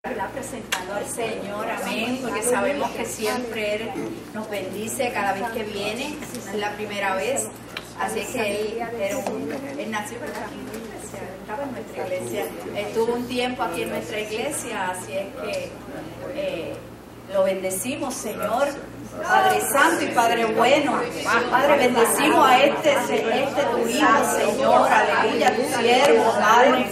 Presentando al Señor, amén, porque sabemos que siempre Él nos bendice cada vez que viene, es la primera vez, así es que él nació, ¿verdad? Estaba en nuestra iglesia, estuvo un tiempo aquí en nuestra iglesia, así es que lo bendecimos, Señor, Padre Santo y Padre Bueno. Padre, bendecimos a este tu hijo, Señor, aleluya, tu siervo, Padre,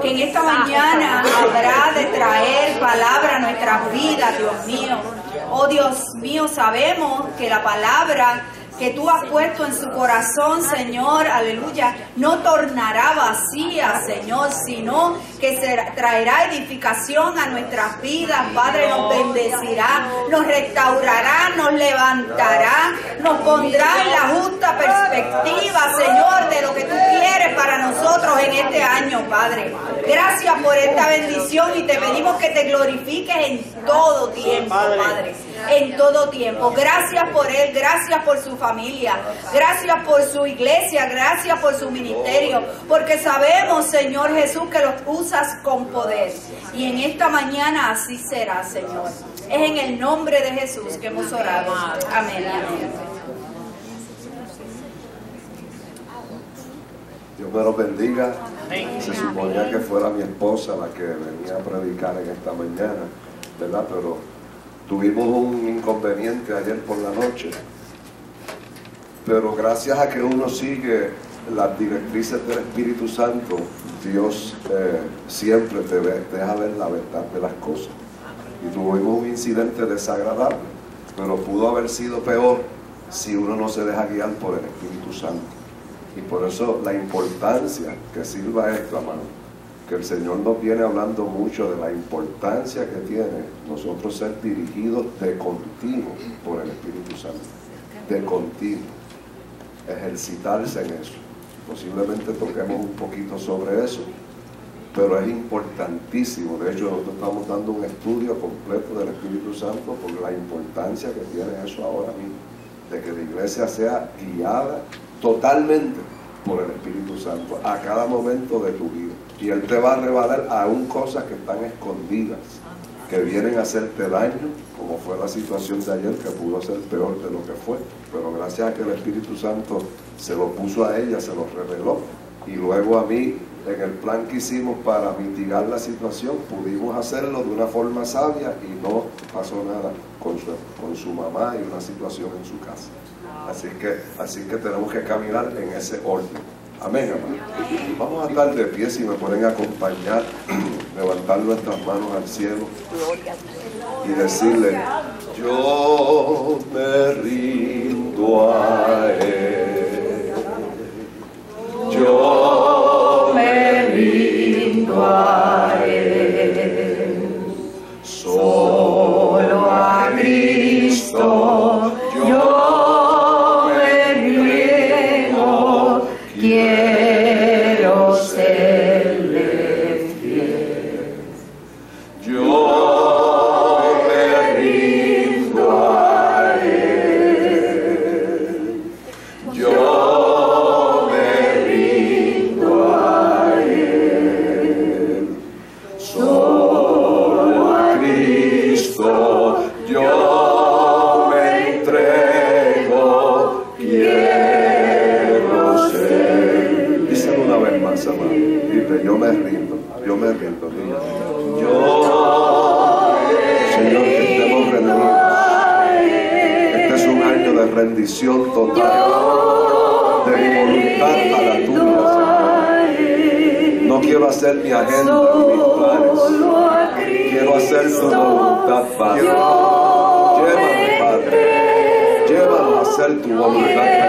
que en esta mañana habrá de traer palabra a nuestras vidas, Dios mío. Oh, Dios mío, sabemos que la palabra que tú has puesto en su corazón, Señor, aleluya, no tornará vacía, Señor, sino que se traerá edificación a nuestras vidas. Padre, nos bendecirá, nos restaurará, nos levantará, nos pondrá en la justa perspectiva, Señor, de lo que tú quieres para nosotros en este año, Padre. Gracias por esta bendición y te pedimos que te glorifiques en todo tiempo, Padre, en todo tiempo. Gracias por él, gracias por su familia, gracias por su iglesia, gracias por su ministerio, porque sabemos, Señor Jesús, que los usas con poder. Y en esta mañana así será, Señor. Es en el nombre de Jesús que hemos orado. Amén. Dios me los bendiga. Se suponía que fuera mi esposa la que venía a predicar en esta mañana, ¿verdad? Pero tuvimos un inconveniente ayer por la noche. Pero gracias a que uno sigue las directrices del Espíritu Santo, Dios siempre deja ver la verdad de las cosas. Y tuvimos un incidente desagradable, pero pudo haber sido peor si uno no se deja guiar por el Espíritu Santo. Y por eso la importancia que sirva esto, hermano, que el Señor nos viene hablando mucho de la importancia que tiene nosotros ser dirigidos de continuo por el Espíritu Santo, de continuo, ejercitarse en eso. Posiblemente toquemos un poquito sobre eso, pero es importantísimo. De hecho, nosotros estamos dando un estudio completo del Espíritu Santo por la importancia que tiene eso ahora mismo, de que la iglesia sea guiada totalmente por el Espíritu Santo a cada momento de tu vida, y Él te va a revelar aún cosas que están escondidas, que vienen a hacerte daño, como fue la situación de ayer, que pudo ser peor de lo que fue, pero gracias a que el Espíritu Santo se lo puso a ella, se lo reveló, y luego a mí, en el plan que hicimos para mitigar la situación, pudimos hacerlo de una forma sabia y no pasó nada con su mamá y una situación en su casa. Así que tenemos que caminar en ese orden. Amén, hermano. Vamos a estar de pie, si me pueden acompañar, levantar nuestras manos al cielo y decirle: yo me rindo a Él, yo me rindo a Él, solo a Cristo yo. Rendición total de mi voluntad a la tuya, Señor. No quiero hacer mi agenda ni mis planes, quiero hacer tu voluntad, Padre. Llévame, Padre, llévame a hacer tu voluntad, Padre.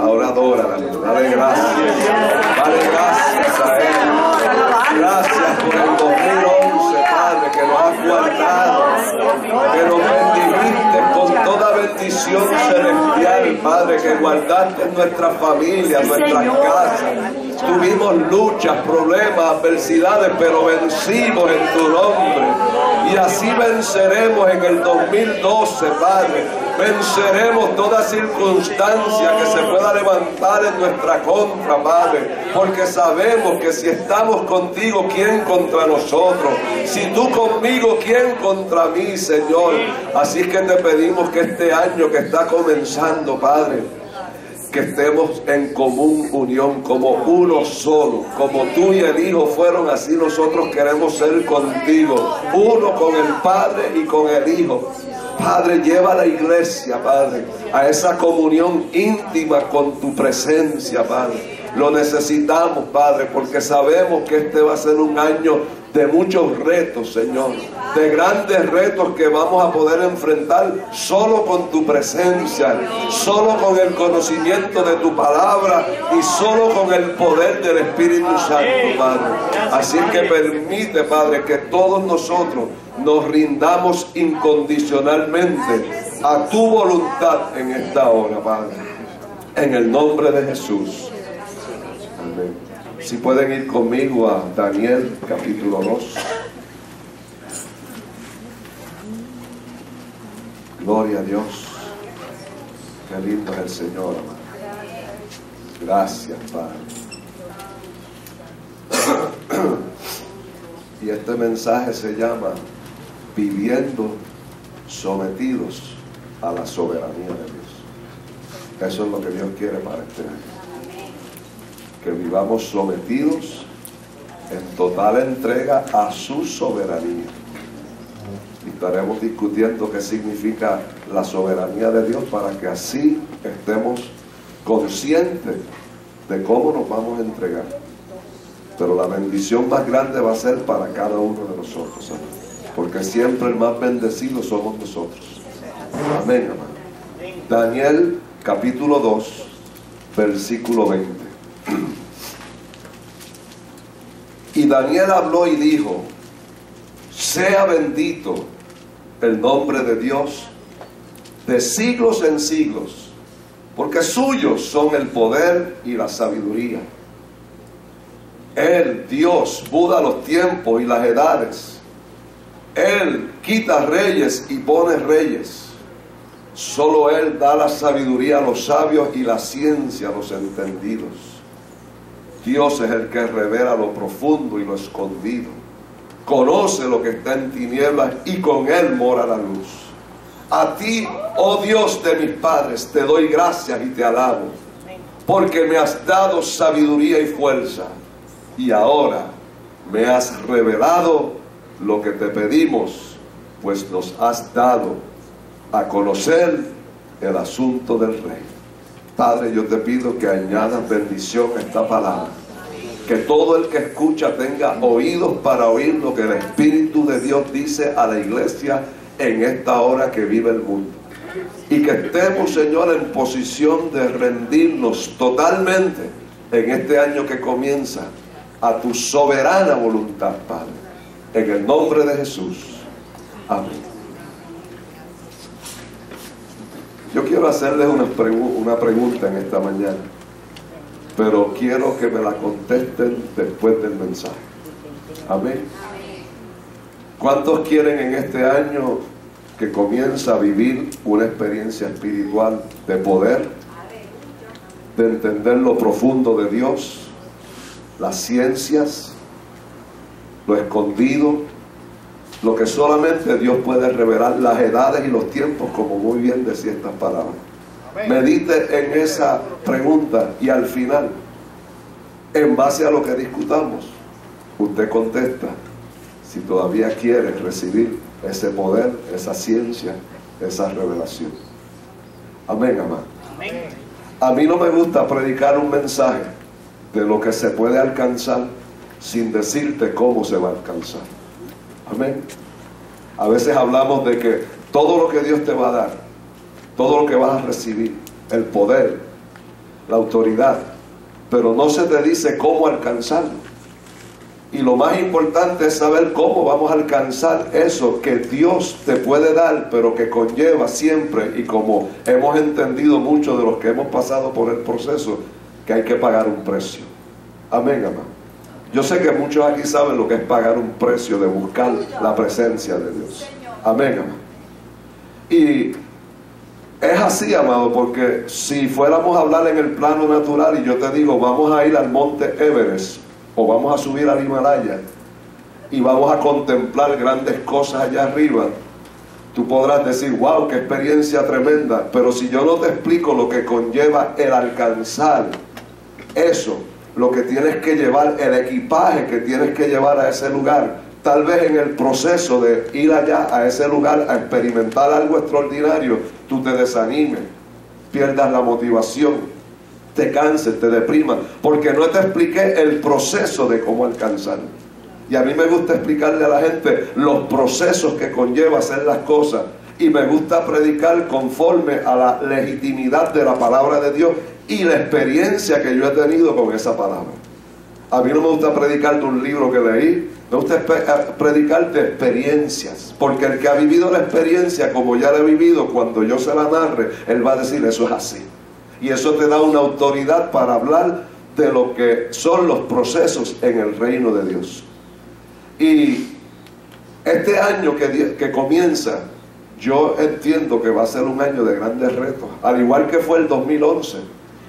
Ahora adora, dale gracias, dale gracias a Él, gracias por el 2011, Padre, que nos has guardado, que nos bendijiste con toda bendición celestial, Padre, que guardaste nuestras familias, nuestras casas, Tuvimos luchas, problemas, adversidades, pero vencimos en tu nombre. Y así venceremos en el 2012, Padre. Venceremos toda circunstancia que se pueda levantar en nuestra contra, Padre. Porque sabemos que si estamos contigo, ¿quién contra nosotros? Si tú conmigo, ¿quién contra mí, Señor? Así que te pedimos que este año que está comenzando, Padre, que estemos en común unión, como uno solo, como tú y el Hijo fueron, así nosotros queremos ser contigo, uno con el Padre y con el Hijo. Padre, lleva a la iglesia, Padre, a esa comunión íntima con tu presencia, Padre. Lo necesitamos, Padre, porque sabemos que este va a ser un año de muchos retos, Señor, de grandes retos que vamos a poder enfrentar solo con tu presencia, solo con el conocimiento de tu palabra y solo con el poder del Espíritu Santo, Padre. Así que permite, Padre, que todos nosotros nos rindamos incondicionalmente a tu voluntad en esta hora, Padre. En el nombre de Jesús. Amén. Si pueden ir conmigo a Daniel, capítulo 2. Gloria a Dios. Qué lindo es el Señor, amado. Gracias, Padre. Y este mensaje se llama Viviendo sometidos a la soberanía de Dios. Eso es lo que Dios quiere para este año. Que vivamos sometidos en total entrega a su soberanía. Y estaremos discutiendo qué significa la soberanía de Dios para que así estemos conscientes de cómo nos vamos a entregar. Pero la bendición más grande va a ser para cada uno de nosotros, ¿sabes? Porque siempre el más bendecido somos nosotros. Amén, hermano. Daniel capítulo 2, versículo 20. Y Daniel habló y dijo: sea bendito el nombre de Dios de siglos en siglos, porque suyos son el poder y la sabiduría. Él, Dios, muda los tiempos y las edades. Él quita reyes y pone reyes. Solo Él da la sabiduría a los sabios y la ciencia a los entendidos. Dios es el que revela lo profundo y lo escondido. Conoce lo que está en tinieblas y con Él mora la luz. A ti, oh Dios de mis padres, te doy gracias y te alabo, porque me has dado sabiduría y fuerza, y ahora me has revelado lo que te pedimos, pues nos has dado a conocer el asunto del Rey. Padre, yo te pido que añadas bendición a esta palabra. Que todo el que escucha tenga oídos para oír lo que el Espíritu de Dios dice a la iglesia en esta hora que vive el mundo. Y que estemos, Señor, en posición de rendirnos totalmente en este año que comienza a tu soberana voluntad, Padre. En el nombre de Jesús. Amén. Yo quiero hacerles una pregunta en esta mañana, pero quiero que me la contesten después del mensaje. Amén. ¿Cuántos quieren en este año que comienza a vivir una experiencia espiritual de poder, de entender lo profundo de Dios, las ciencias, lo escondido, lo que solamente Dios puede revelar, las edades y los tiempos, como muy bien decía estas palabras? Medite en esa pregunta y al final, en base a lo que discutamos, usted contesta si todavía quiere recibir ese poder, esa ciencia, esa revelación. Amén, amado. A mí no me gusta predicar un mensaje de lo que se puede alcanzar sin decirte cómo se va a alcanzar. Amén. A veces hablamos de que todo lo que Dios te va a dar, todo lo que vas a recibir, el poder, la autoridad, pero no se te dice cómo alcanzarlo. Y lo más importante es saber cómo vamos a alcanzar eso que Dios te puede dar, pero que conlleva siempre, y como hemos entendido muchos de los que hemos pasado por el proceso, que hay que pagar un precio. Amén, amén. Yo sé que muchos aquí saben lo que es pagar un precio de buscar la presencia de Dios. Amén, amén. Y es así, amado, porque si fuéramos a hablar en el plano natural y yo te digo, vamos a ir al monte Everest o vamos a subir al Himalaya y vamos a contemplar grandes cosas allá arriba, tú podrás decir, wow, qué experiencia tremenda, pero si yo no te explico lo que conlleva el alcanzar eso, lo que tienes que llevar, el equipaje que tienes que llevar a ese lugar, tal vez en el proceso de ir allá a ese lugar a experimentar algo extraordinario, tú te desanimes, pierdas la motivación, te canses, te deprimas, porque no te expliqué el proceso de cómo alcanzarlo. Y a mí me gusta explicarle a la gente los procesos que conlleva hacer las cosas. Y me gusta predicar conforme a la legitimidad de la palabra de Dios y la experiencia que yo he tenido con esa palabra. A mí no me gusta predicar de un libro que leí, me gusta predicar de experiencias. Porque el que ha vivido la experiencia como ya la he vivido, cuando yo se la narre, él va a decir, eso es así. Y eso te da una autoridad para hablar de lo que son los procesos en el reino de Dios. Y este año que comienza, yo entiendo que va a ser un año de grandes retos, al igual que fue el 2011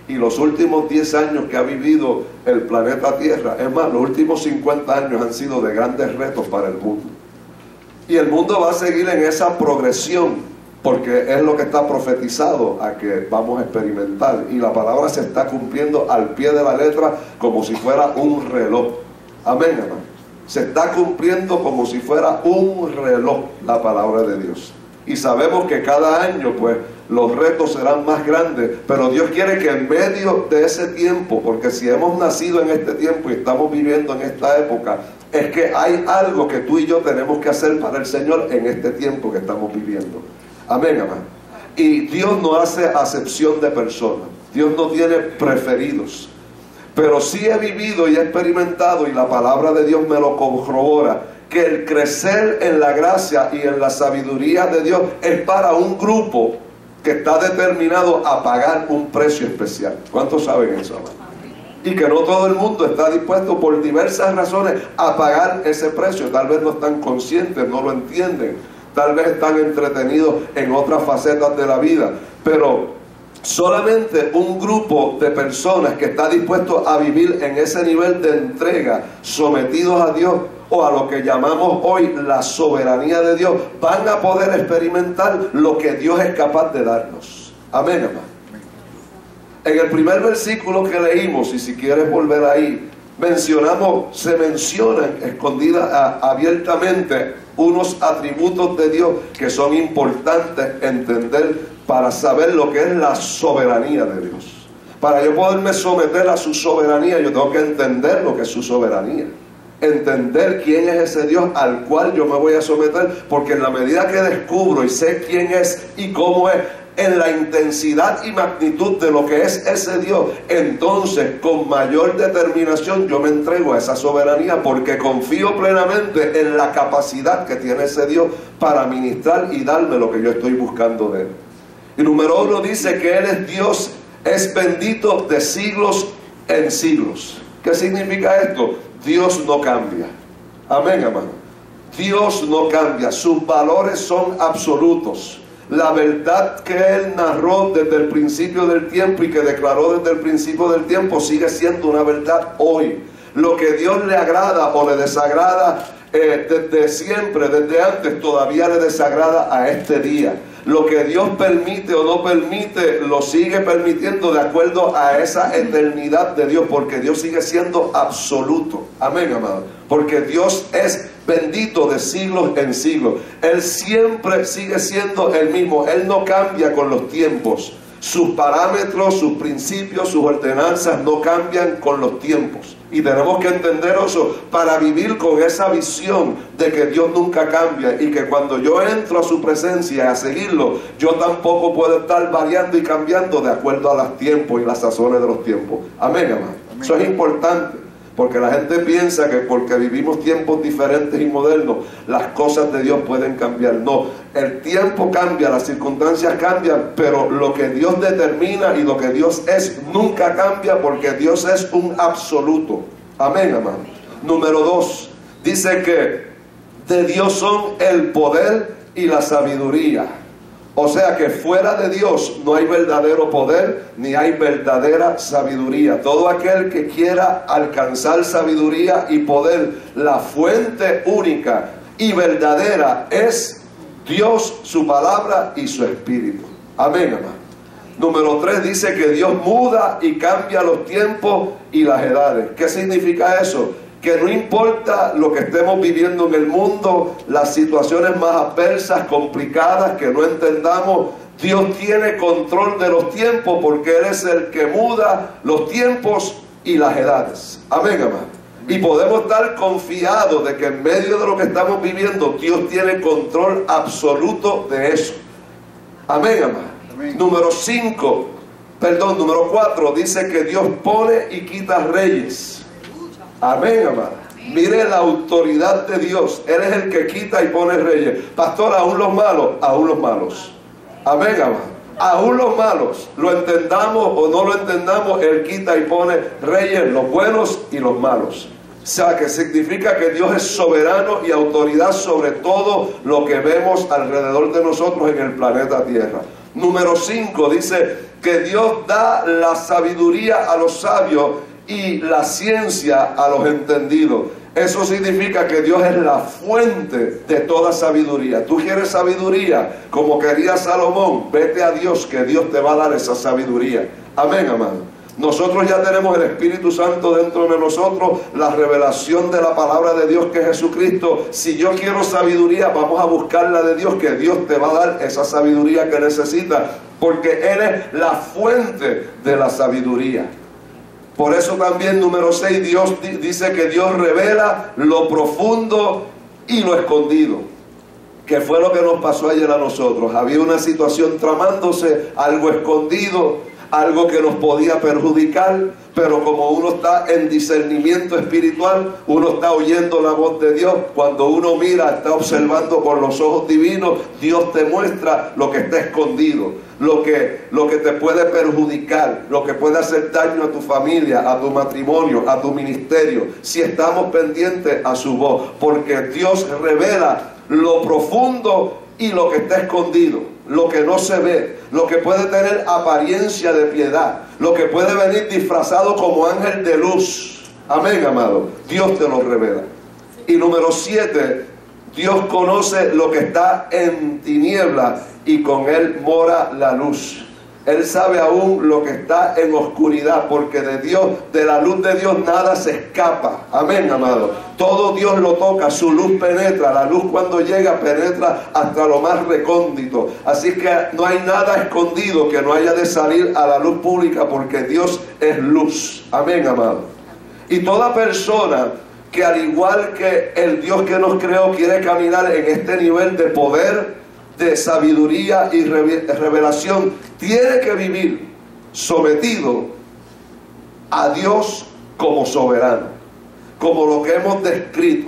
y los últimos 10 años que ha vivido el planeta Tierra. Es más, los últimos 50 años han sido de grandes retos para el mundo, y el mundo va a seguir en esa progresión, porque es lo que está profetizado a que vamos a experimentar, y la palabra se está cumpliendo al pie de la letra como si fuera un reloj. Amén, hermano. Se está cumpliendo como si fuera un reloj la palabra de Dios. Y sabemos que cada año, pues, los retos serán más grandes. Pero Dios quiere que en medio de ese tiempo, porque si hemos nacido en este tiempo y estamos viviendo en esta época, es que hay algo que tú y yo tenemos que hacer para el Señor en este tiempo que estamos viviendo. Amén, amén. Y Dios no hace acepción de personas. Dios no tiene preferidos. Pero sí he vivido y he experimentado, y la palabra de Dios me lo corrobora, que el crecer en la gracia y en la sabiduría de Dios es para un grupo que está determinado a pagar un precio especial. ¿Cuántos saben eso, hermano? Y que no todo el mundo está dispuesto por diversas razones a pagar ese precio. Tal vez no están conscientes, no lo entienden. Tal vez están entretenidos en otras facetas de la vida. Pero solamente un grupo de personas que está dispuesto a vivir en ese nivel de entrega, sometidos a Dios, o a lo que llamamos hoy la soberanía de Dios, van a poder experimentar lo que Dios es capaz de darnos. Amén, hermano. En el primer versículo que leímos, y si quieres volver ahí, mencionamos, se mencionan abiertamente unos atributos de Dios que son importantes entender para saber lo que es la soberanía de Dios. Para yo poderme someter a su soberanía, yo tengo que entender lo que es su soberanía, entender quién es ese Dios al cual yo me voy a someter, porque en la medida que descubro y sé quién es y cómo es, en la intensidad y magnitud de lo que es ese Dios, entonces con mayor determinación yo me entrego a esa soberanía, porque confío plenamente en la capacidad que tiene ese Dios para ministrar y darme lo que yo estoy buscando de él. Y número uno dice que Él es Dios, es bendito de siglos en siglos. ¿Qué significa esto? Dios no cambia. Amén, hermano. Dios no cambia, sus valores son absolutos. La verdad que Él narró desde el principio del tiempo y que declaró desde el principio del tiempo sigue siendo una verdad hoy. Lo que Dios le agrada o le desagrada desde siempre, desde antes, todavía le desagrada a este día. Lo que Dios permite o no permite, lo sigue permitiendo de acuerdo a esa eternidad de Dios, porque Dios sigue siendo absoluto. Amén, amado. Porque Dios es bendito de siglos en siglos. Él siempre sigue siendo el mismo. Él no cambia con los tiempos. Sus parámetros, sus principios, sus ordenanzas no cambian con los tiempos. Y tenemos que entender eso para vivir con esa visión de que Dios nunca cambia, y que cuando yo entro a su presencia a seguirlo, yo tampoco puedo estar variando y cambiando de acuerdo a los tiempos y las sazones de los tiempos. Amén, hermano. Eso es importante. Porque la gente piensa que porque vivimos tiempos diferentes y modernos, las cosas de Dios pueden cambiar. No, el tiempo cambia, las circunstancias cambian, pero lo que Dios determina y lo que Dios es nunca cambia, porque Dios es un absoluto. Amén, amado. Número 2, dice que de Dios son el poder y la sabiduría. O sea que fuera de Dios no hay verdadero poder ni hay verdadera sabiduría. Todo aquel que quiera alcanzar sabiduría y poder, la fuente única y verdadera es Dios, su palabra y su espíritu. Amén, amén. Número 3 dice que Dios muda y cambia los tiempos y las edades. ¿Qué significa eso? Que no importa lo que estemos viviendo en el mundo, las situaciones más adversas, complicadas, que no entendamos, Dios tiene control de los tiempos, porque Él es el que muda los tiempos y las edades. Amén, amén. Y podemos estar confiados de que en medio de lo que estamos viviendo, Dios tiene control absoluto de eso. Amén, amén. Número 4 dice que Dios pone y quita reyes. Amén, amada. Mire la autoridad de Dios. Él es el que quita y pone reyes. Pastor, aún los malos, aún los malos. Amén, amada. Aún los malos, lo entendamos o no lo entendamos, Él quita y pone reyes, los buenos y los malos. O sea, que significa que Dios es soberano y autoridad sobre todo lo que vemos alrededor de nosotros en el planeta Tierra. Número 5 dice que Dios da la sabiduría a los sabios y la ciencia a los entendidos. Eso significa que Dios es la fuente de toda sabiduría. Tú quieres sabiduría como quería Salomón, vete a Dios, que Dios te va a dar esa sabiduría. Amén, amado. Nosotros ya tenemos el Espíritu Santo dentro de nosotros, la revelación de la palabra de Dios, que es Jesucristo. Si yo quiero sabiduría, vamos a buscarla de Dios, que Dios te va a dar esa sabiduría que necesitas, porque Él es la fuente de la sabiduría. Por eso también, número 6, Dios dice que Dios revela lo profundo y lo escondido. Que fue lo que nos pasó ayer a nosotros. Había una situación tramándose, algo escondido, algo que nos podía perjudicar, pero como uno está en discernimiento espiritual, uno está oyendo la voz de Dios. Cuando uno mira, está observando con los ojos divinos, Dios te muestra lo que está escondido, lo que te puede perjudicar, lo que puede hacer daño a tu familia, a tu matrimonio, a tu ministerio, si estamos pendientes a su voz, porque Dios revela lo profundo y lo que está escondido, lo que no se ve, lo que puede tener apariencia de piedad, lo que puede venir disfrazado como ángel de luz. Amén, amado. Dios te lo revela. Y número 7, Dios conoce lo que está en tinieblas y con Él mora la luz. Él sabe aún lo que está en oscuridad, porque de Dios, de la luz de Dios, nada se escapa. Amén, amado. Todo Dios lo toca, su luz penetra. La luz, cuando llega, penetra hasta lo más recóndito. Así que no hay nada escondido que no haya de salir a la luz pública, porque Dios es luz. Amén, amado. Y toda persona que, al igual que el Dios que nos creó, quiere caminar en este nivel de poder, de sabiduría y revelación, tiene que vivir sometido a Dios como soberano, como lo que hemos descrito.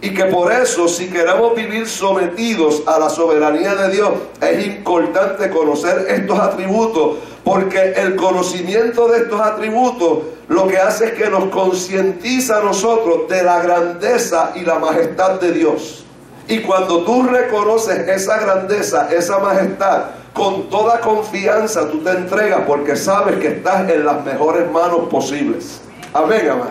Y que por eso, si queremos vivir sometidos a la soberanía de Dios, es importante conocer estos atributos, porque el conocimiento de estos atributos lo que hace es que nos concientiza a nosotros de la grandeza y la majestad de Dios. Y cuando tú reconoces esa grandeza, esa majestad, con toda confianza tú te entregas, porque sabes que estás en las mejores manos posibles. Amén, amén.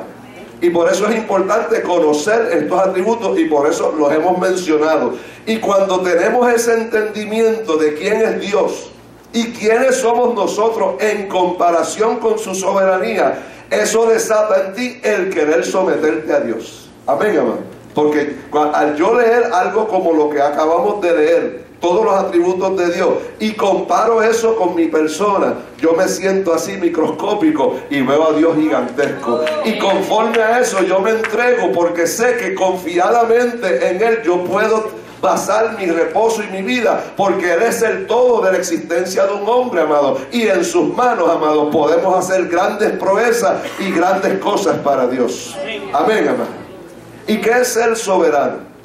Y por eso es importante conocer estos atributos, y por eso los hemos mencionado. Y cuando tenemos ese entendimiento de quién es Dios y quiénes somos nosotros en comparación con su soberanía, eso desata en ti el querer someterte a Dios. Amén, amén. Porque al yo leer algo como lo que acabamos de leer, todos los atributos de Dios, y comparo eso con mi persona, yo me siento así microscópico y veo a Dios gigantesco. Y conforme a eso yo me entrego, porque sé que confiadamente en Él yo puedo basar mi reposo y mi vida, porque Él es el todo de la existencia de un hombre, amado, y en sus manos, amado, podemos hacer grandes proezas y grandes cosas para Dios. Amén, amado. ¿Y qué es el soberano?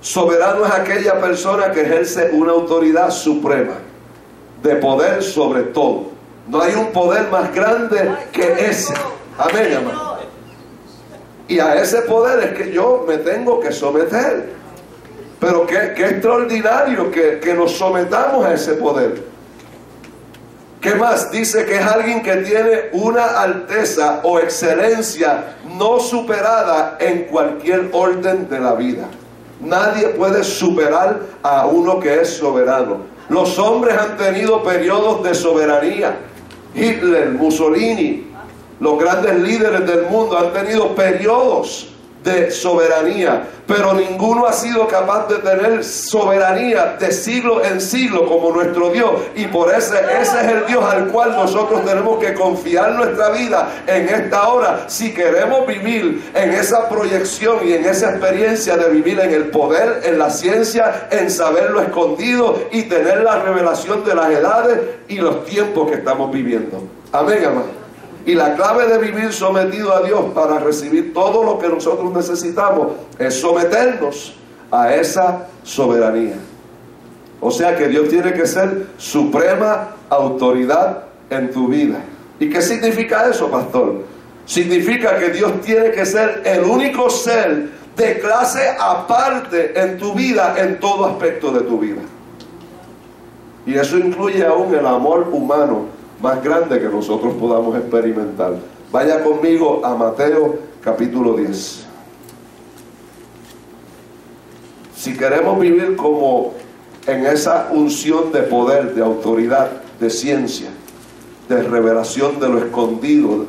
Soberano es aquella persona que ejerce una autoridad suprema de poder sobre todo. No hay un poder más grande que ese. Amén, amado. Y a ese poder es que yo me tengo que someter. Pero qué extraordinario que nos sometamos a ese poder. ¿Qué más? Dice que es alguien que tiene una alteza o excelencia no superada en cualquier orden de la vida. Nadie puede superar a uno que es soberano. Los hombres han tenido periodos de soberanía. Hitler, Mussolini, los grandes líderes del mundo han tenido periodos de soberanía, pero ninguno ha sido capaz de tener soberanía de siglo en siglo como nuestro Dios, y por ese es el Dios al cual nosotros tenemos que confiar nuestra vida en esta hora, si queremos vivir en esa proyección y en esa experiencia de vivir en el poder, en la ciencia, en saber lo escondido y tener la revelación de las edades y los tiempos que estamos viviendo. Amén, amén. Y la clave de vivir sometido a Dios para recibir todo lo que nosotros necesitamos es someternos a esa soberanía. O sea que Dios tiene que ser suprema autoridad en tu vida. ¿Y qué significa eso, pastor? Significa que Dios tiene que ser el único ser de clase aparte en tu vida, en todo aspecto de tu vida. Y eso incluye aún el amor humano más grande que nosotros podamos experimentar. Vaya conmigo a Mateo capítulo 10. Si queremos vivir como en esa unción de poder, de autoridad, de ciencia, de revelación de lo escondido,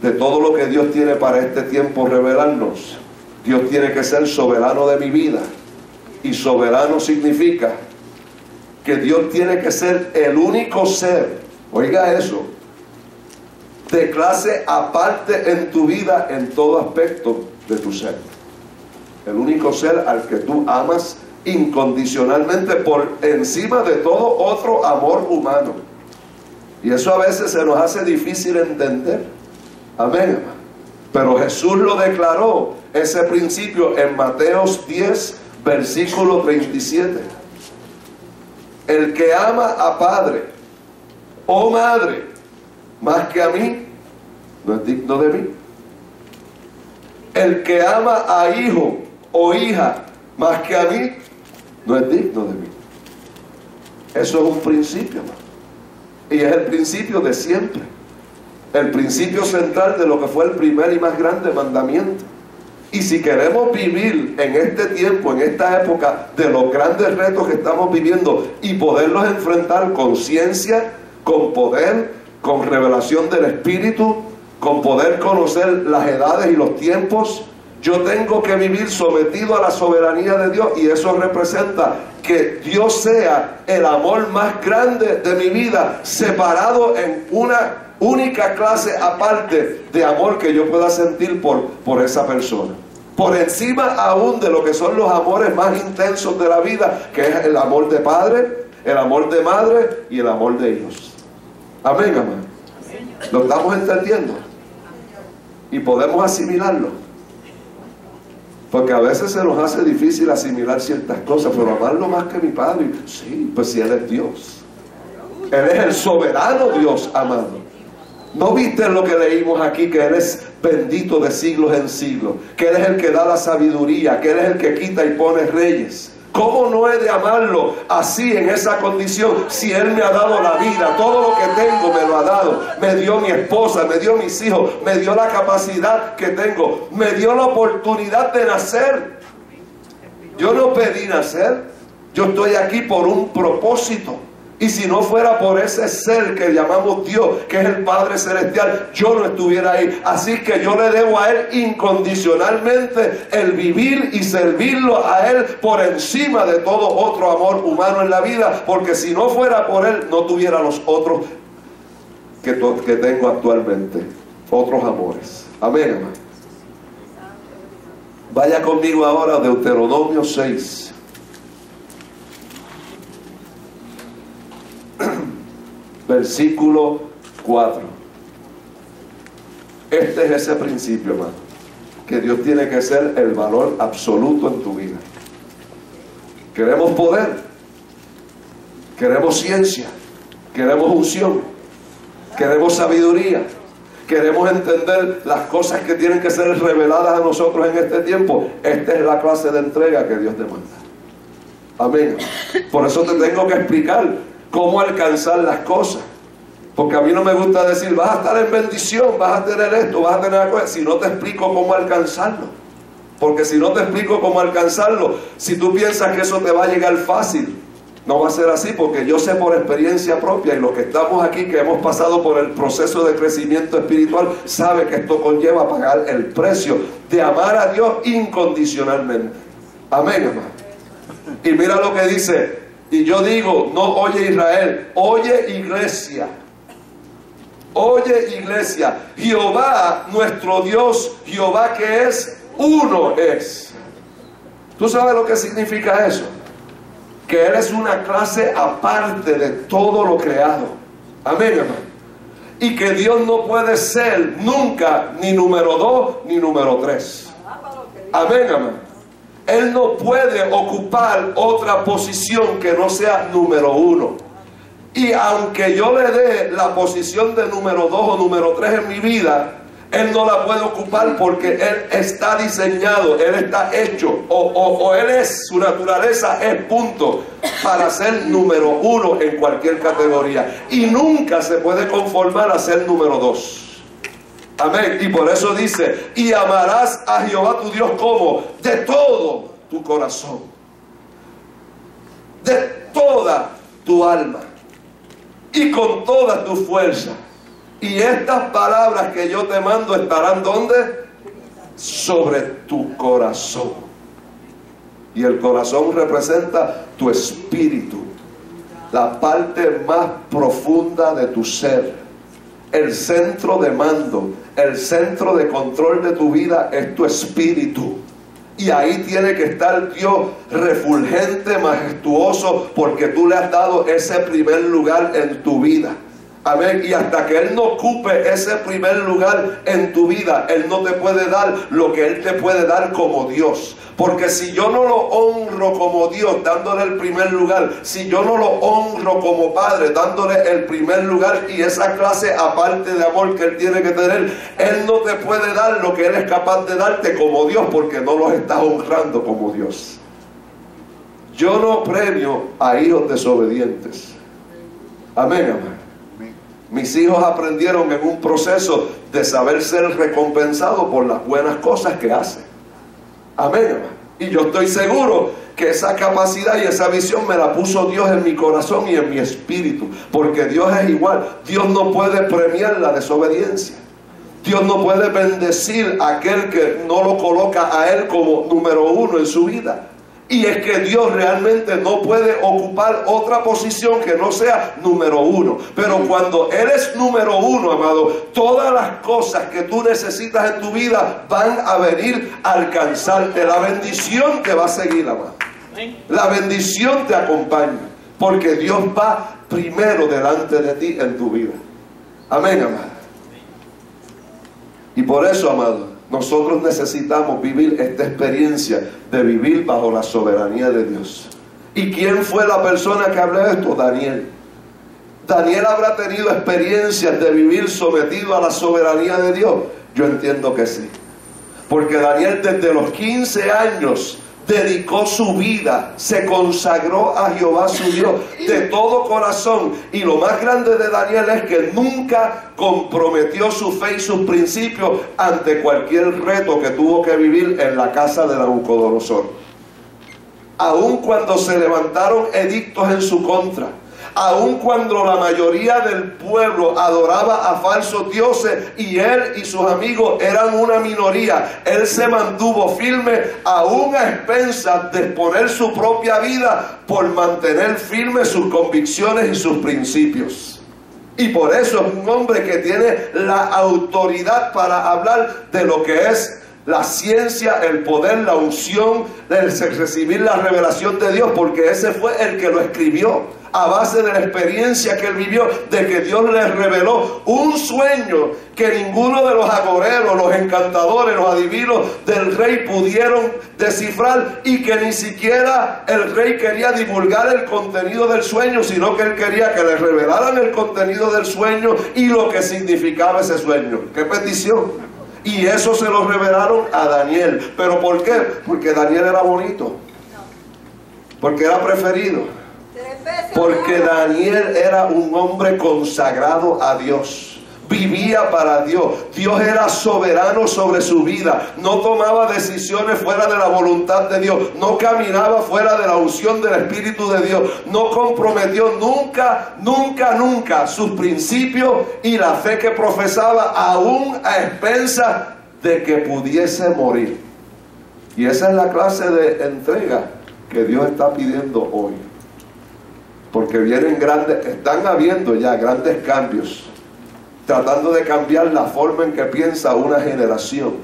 de todo lo que Dios tiene para este tiempo revelarnos, Dios tiene que ser soberano de mi vida. Y soberano significa que Dios tiene que ser el único ser, oiga eso, de clase aparte en tu vida, en todo aspecto de tu ser. El único ser al que tú amas incondicionalmente por encima de todo otro amor humano. Y eso a veces se nos hace difícil entender. Amén. Pero Jesús lo declaró, ese principio, en Mateo 10, versículo 37. El que ama a padre o madre más que a mí no es digno de mí. El que ama a hijo o hija más que a mí no es digno de mí. Eso es un principio, hermano, y es el principio de siempre, el principio central de lo que fue el primer y más grande mandamiento. Y si queremos vivir en este tiempo, en esta época, de los grandes retos que estamos viviendo y poderlos enfrentar con ciencia, con poder, con revelación del Espíritu, con poder conocer las edades y los tiempos, yo tengo que vivir sometido a la soberanía de Dios, y eso representa que Dios sea el amor más grande de mi vida, separado en una única clase aparte de amor que yo pueda sentir por esa persona. Por encima aún de lo que son los amores más intensos de la vida, que es el amor de padre, el amor de madre y el amor de hijos. Amén, amén. Lo estamos entendiendo y podemos asimilarlo, porque a veces se nos hace difícil asimilar ciertas cosas. Pero amarlo más que mi padre, sí, pues si Él es Dios, Él es el soberano Dios, amado. ¿No viste lo que leímos aquí? Que Él es bendito de siglos en siglos, que Él es el que da la sabiduría, que Él es el que quita y pone reyes. ¿Cómo no he de amarlo así, en esa condición, si Él me ha dado la vida? Todo lo que tengo me lo ha dado. Me dio mi esposa, me dio mis hijos, me dio la capacidad que tengo, me dio la oportunidad de nacer. Yo no pedí nacer, yo estoy aquí por un propósito. Y si no fuera por ese ser que llamamos Dios, que es el Padre Celestial, yo no estuviera ahí. Así que yo le debo a Él incondicionalmente el vivir y servirlo a Él por encima de todo otro amor humano en la vida, porque si no fuera por Él, no tuviera los otros que tengo actualmente, otros amores. Amén, hermano. Vaya conmigo ahora a Deuteronomio 6. Versículo 4. Este es ese principio, hermano, que Dios tiene que ser el valor absoluto en tu vida. Queremos poder, queremos ciencia, queremos unción, queremos sabiduría, queremos entender las cosas que tienen que ser reveladas a nosotros en este tiempo. Esta es la clase de entrega que Dios demanda. Amén. Por eso te tengo que explicar cómo alcanzar las cosas, porque a mí no me gusta decir vas a estar en bendición, vas a tener esto, vas a tener algo, si no te explico cómo alcanzarlo. Porque si no te explico cómo alcanzarlo, si tú piensas que eso te va a llegar fácil, no va a ser así, porque yo sé por experiencia propia, y los que estamos aquí, que hemos pasado por el proceso de crecimiento espiritual, sabe que esto conlleva pagar el precio de amar a Dios incondicionalmente. Amén, hermano. Y mira lo que dice, y yo digo, no oye Israel, oye iglesia. Oye iglesia, Jehová nuestro Dios, Jehová que es uno es. ¿Tú sabes lo que significa eso? Que eres una clase aparte de todo lo creado. Amén, hermano. Y que Dios no puede ser nunca ni número 2 ni número 3. Amén, hermano. Él no puede ocupar otra posición que no sea número 1. Y aunque yo le dé la posición de número 2 o número 3 en mi vida, Él no la puede ocupar, porque Él está diseñado, Él está hecho, o Él es, su naturaleza es punto, para ser número 1 en cualquier categoría. Y nunca se puede conformar a ser número 2. Amén. Y por eso dice, y amarás a Jehová tu Dios como de todo tu corazón, de toda tu alma y con toda tu fuerza. Y estas palabras que yo te mando estarán ¿dónde? Sobre tu corazón. Y el corazón representa tu espíritu, la parte más profunda de tu ser. El centro de mando, el centro de control de tu vida es tu espíritu. Y ahí tiene que estar Dios refulgente, majestuoso, porque tú le has dado ese primer lugar en tu vida. Amén. Y hasta que Él no ocupe ese primer lugar en tu vida, Él no te puede dar lo que Él te puede dar como Dios. Porque si yo no lo honro como Dios dándole el primer lugar, si yo no lo honro como Padre dándole el primer lugar y esa clase aparte de amor que Él tiene que tener, Él no te puede dar lo que Él es capaz de darte como Dios, porque no los estás honrando como Dios. Yo no premio a hijos desobedientes. Amén, amén. Mis hijos aprendieron en un proceso de saber ser recompensados por las buenas cosas que hacen. Amén, hermano. Y yo estoy seguro que esa capacidad y esa visión me la puso Dios en mi corazón y en mi espíritu. Porque Dios es igual. Dios no puede premiar la desobediencia. Dios no puede bendecir a aquel que no lo coloca a Él como número 1 en su vida. Y es que Dios realmente no puede ocupar otra posición que no sea número 1. Pero cuando eres número 1, amado, todas las cosas que tú necesitas en tu vida van a venir a alcanzarte. La bendición te va a seguir, amado. La bendición te acompaña, porque Dios va primero delante de ti en tu vida. Amén, amado. Y por eso, amado, nosotros necesitamos vivir esta experiencia de vivir bajo la soberanía de Dios. ¿Y quién fue la persona que habló de esto? Daniel. Daniel habrá tenido experiencias de vivir sometido a la soberanía de Dios. Yo entiendo que sí. Porque Daniel desde los 15 años dedicó su vida, se consagró a Jehová su Dios de todo corazón, y lo más grande de Daniel es que nunca comprometió su fe y sus principios ante cualquier reto que tuvo que vivir en la casa de Nabucodonosor. Aun cuando se levantaron edictos en su contra, aun cuando la mayoría del pueblo adoraba a falsos dioses y él y sus amigos eran una minoría, él se mantuvo firme aún a expensas de exponer su propia vida por mantener firmes sus convicciones y sus principios. Y por eso es un hombre que tiene la autoridad para hablar de lo que es la ciencia, el poder, la unción, el recibir la revelación de Dios, porque ese fue el que lo escribió, a base de la experiencia que él vivió, de que Dios le reveló un sueño que ninguno de los agoreros, los encantadores, los adivinos del rey pudieron descifrar, y que ni siquiera el rey quería divulgar el contenido del sueño, sino que él quería que le revelaran el contenido del sueño y lo que significaba ese sueño. ¡Qué bendición! Y eso se lo revelaron a Daniel. ¿Pero por qué? Porque Daniel era bonito, porque era preferido, porque Daniel era un hombre consagrado a Dios, vivía para Dios. Dios era soberano sobre su vida, no tomaba decisiones fuera de la voluntad de Dios, no caminaba fuera de la unción del Espíritu de Dios, no comprometió nunca, nunca, nunca sus principios y la fe que profesaba, aún a expensas de que pudiese morir. Y esa es la clase de entrega que Dios está pidiendo hoy, porque vienen grandes, están habiendo ya grandes cambios, tratando de cambiar la forma en que piensa una generación,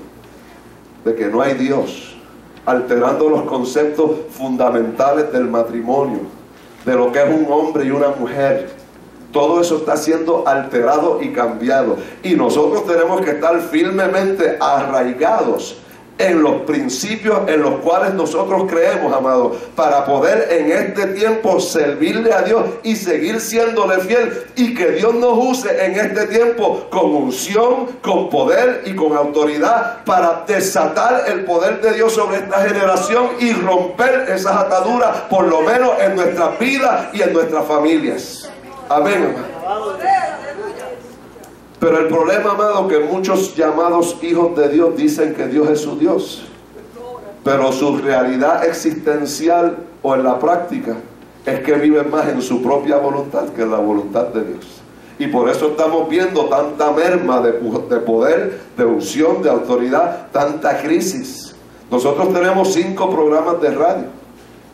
de que no hay Dios, alterando los conceptos fundamentales del matrimonio, de lo que es un hombre y una mujer. Todo eso está siendo alterado y cambiado, y nosotros tenemos que estar firmemente arraigados en los principios en los cuales nosotros creemos, amados, para poder en este tiempo servirle a Dios y seguir siéndole fiel, y que Dios nos use en este tiempo con unción, con poder y con autoridad, para desatar el poder de Dios sobre esta generación y romper esas ataduras, por lo menos en nuestras vidas y en nuestras familias. Amén, amado. Pero el problema, amado, que muchos llamados hijos de Dios dicen que Dios es su Dios, pero su realidad existencial o en la práctica es que viven más en su propia voluntad que en la voluntad de Dios. Y por eso estamos viendo tanta merma de poder, de unción, de autoridad, tanta crisis. Nosotros tenemos 5 programas de radio,